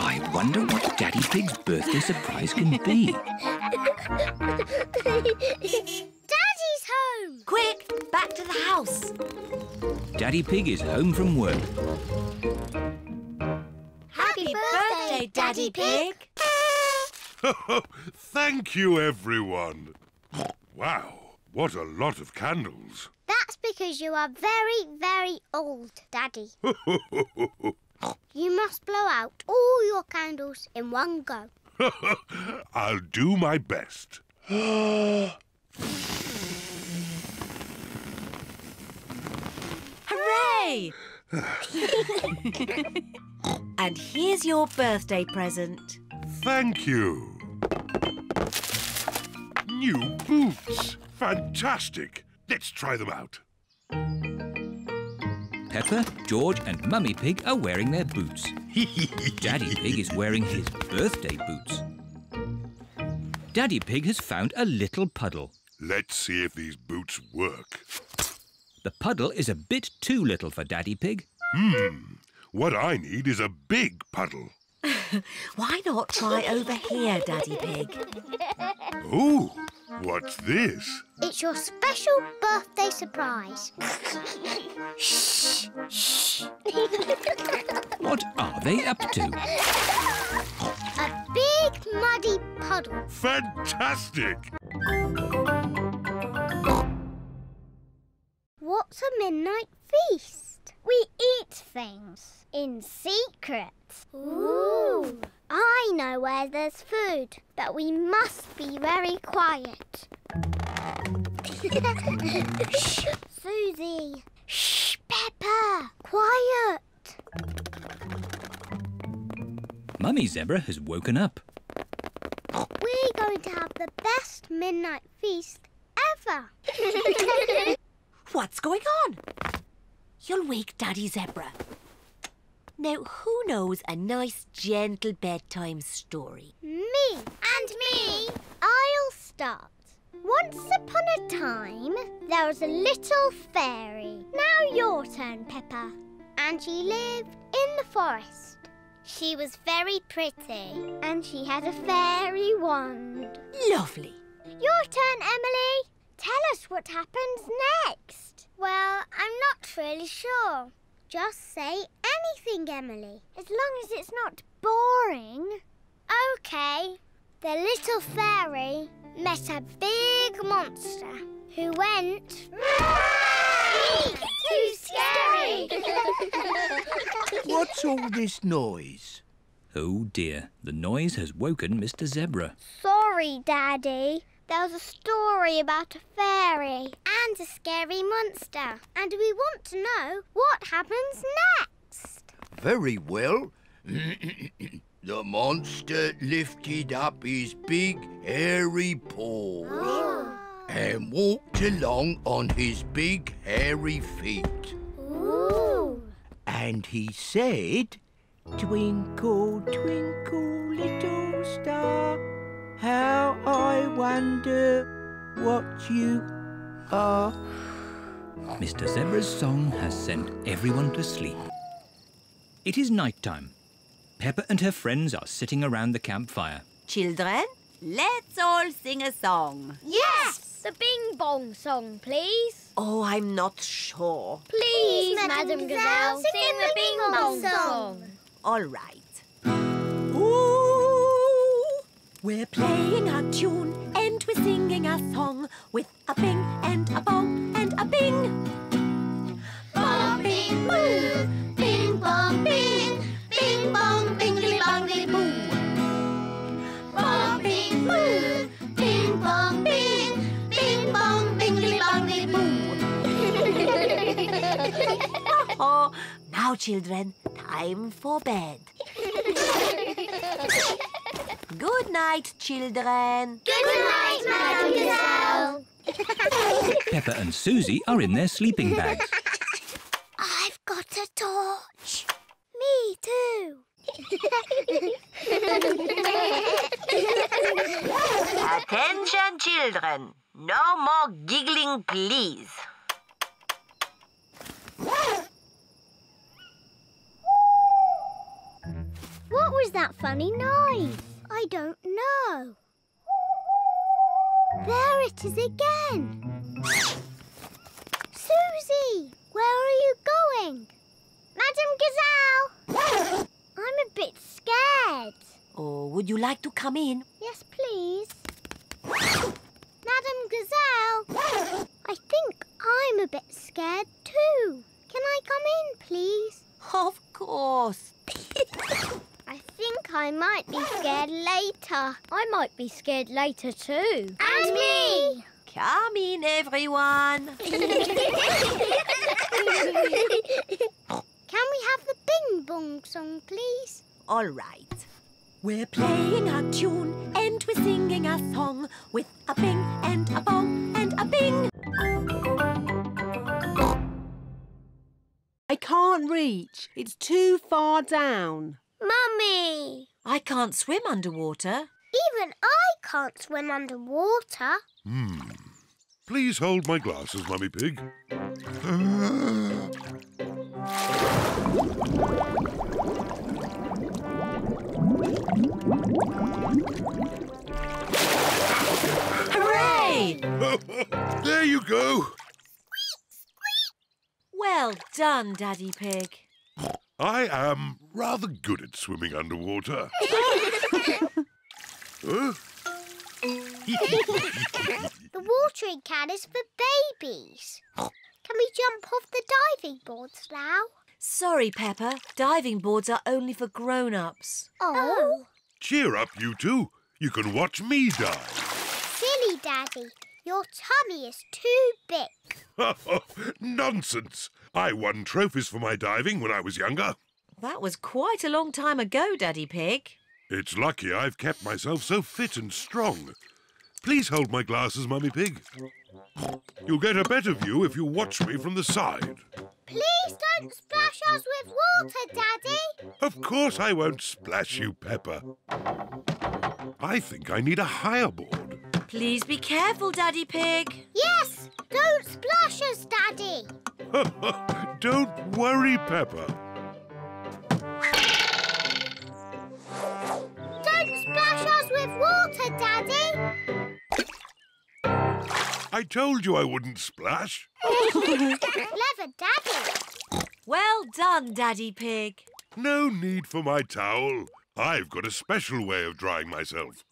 I wonder what Daddy Pig's birthday surprise can be. Daddy's home! Quick, back to the house. Daddy Pig is home from work. Happy, Happy birthday, birthday, Daddy Pig! Thank you, everyone. Wow, what a lot of candles. That's because you are very, very old, Daddy. You must blow out all your candles in one go. I'll do my best. Hooray! And here's your birthday present. Thank you. New boots. Fantastic. Let's try them out. Peppa, George and Mummy Pig are wearing their boots. Daddy Pig is wearing his birthday boots. Daddy Pig has found a little puddle. Let's see if these boots work. The puddle is a bit too little for Daddy Pig. Hmm. What I need is a big puddle. Why not try over here, Daddy Pig? Oh, what's this? It's your special birthday surprise. Shh, shh. What are they up to? A big muddy puddle. Fantastic! What's a midnight feast? We eat things in secret. Ooh! I know where there's food, but we must be very quiet. Shh! Susie! Shh! Peppa! Quiet! Mummy Zebra has woken up. We're going to have the best midnight feast ever! What's going on? You'll wake Daddy Zebra. Now, who knows a nice, gentle bedtime story? Me! And me! I'll start. Once upon a time, there was a little fairy. Now your turn, Peppa. And she lived in the forest. She was very pretty. And she had a fairy wand. Lovely. Your turn, Emily. Tell us what happens next. Well, I'm not really sure. Just say anything, Emily, as long as it's not boring. OK. The little fairy met a big monster who went... Eek! Too scary! What's all this noise? Oh, dear. The noise has woken Mister Zebra. Sorry, Daddy. There was a story about a fairy and a scary monster. And we want to know what happens next. Very well. The monster lifted up his big, hairy paw oh. and walked along on his big, hairy feet. Ooh. And he said, Twinkle, twinkle, little star, how I wonder what you are. Mister Zebra's song has sent everyone to sleep. It is night time. Peppa and her friends are sitting around the campfire. Children, let's all sing a song. Yes! The Bing Bong song, please. Oh, I'm not sure. Please, please Madam, Madam Gazelle, sing, sing the Bing Bong song. All right. Ooh, we're playing our tune and we're singing our song with a bing and a bong and a bing. Bong, bing, boo. Bing, bong, bing. Bing, bong, bingly, bongly, boo. Bong, bing, boo. Bing, bong, bing. Bing, bong, bingly, bongly, boo. Oh, now, children, time for bed. Good night, children. Good night, Madam Gazelle. Peppa and Susie are in their sleeping bags. I've got a torch. Me too. Attention, children. No more giggling, please. What was that funny noise? I don't know. There it is again. Susie, where are you going? Madam Gazelle! I'm a bit scared. Oh, would you like to come in? Yes, please. Madam Gazelle, I think I'm a bit scared too. Can I come in, please? Of course. I think I might be scared later. I might be scared later too. And me! Come in, everyone. Can we have the Bing Bong song, please? All right. We're playing our tune and we're singing our song with a bing and a bong and a bing. I can't reach. It's too far down. Mummy! I can't swim underwater. Even I can't swim underwater. Hmm. Please hold my glasses, Mummy Pig. Hooray! There you go. Squeak, squeak. Well done, Daddy Pig. I am rather good at swimming underwater. Huh? The watering can is for babies. Can we jump off the diving boards now? Sorry, Peppa. Diving boards are only for grown-ups. Oh. Cheer up, you two. You can watch me dive. Silly, Daddy. Your tummy is too big. Nonsense. I won trophies for my diving when I was younger. That was quite a long time ago, Daddy Pig. It's lucky I've kept myself so fit and strong. Please hold my glasses, Mummy Pig. You'll get a better view if you watch me from the side. Please don't splash us with water, Daddy. Of course I won't splash you, Peppa. I think I need a higher board. Please be careful, Daddy Pig. Yes, don't splash us, Daddy. Don't worry, Peppa. Don't splash us with water, Daddy. I told you I wouldn't splash. Clever, Daddy. Well done, Daddy Pig. No need for my towel. I've got a special way of drying myself.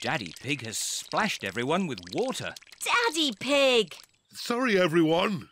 Daddy Pig has splashed everyone with water. Daddy Pig! Sorry, everyone.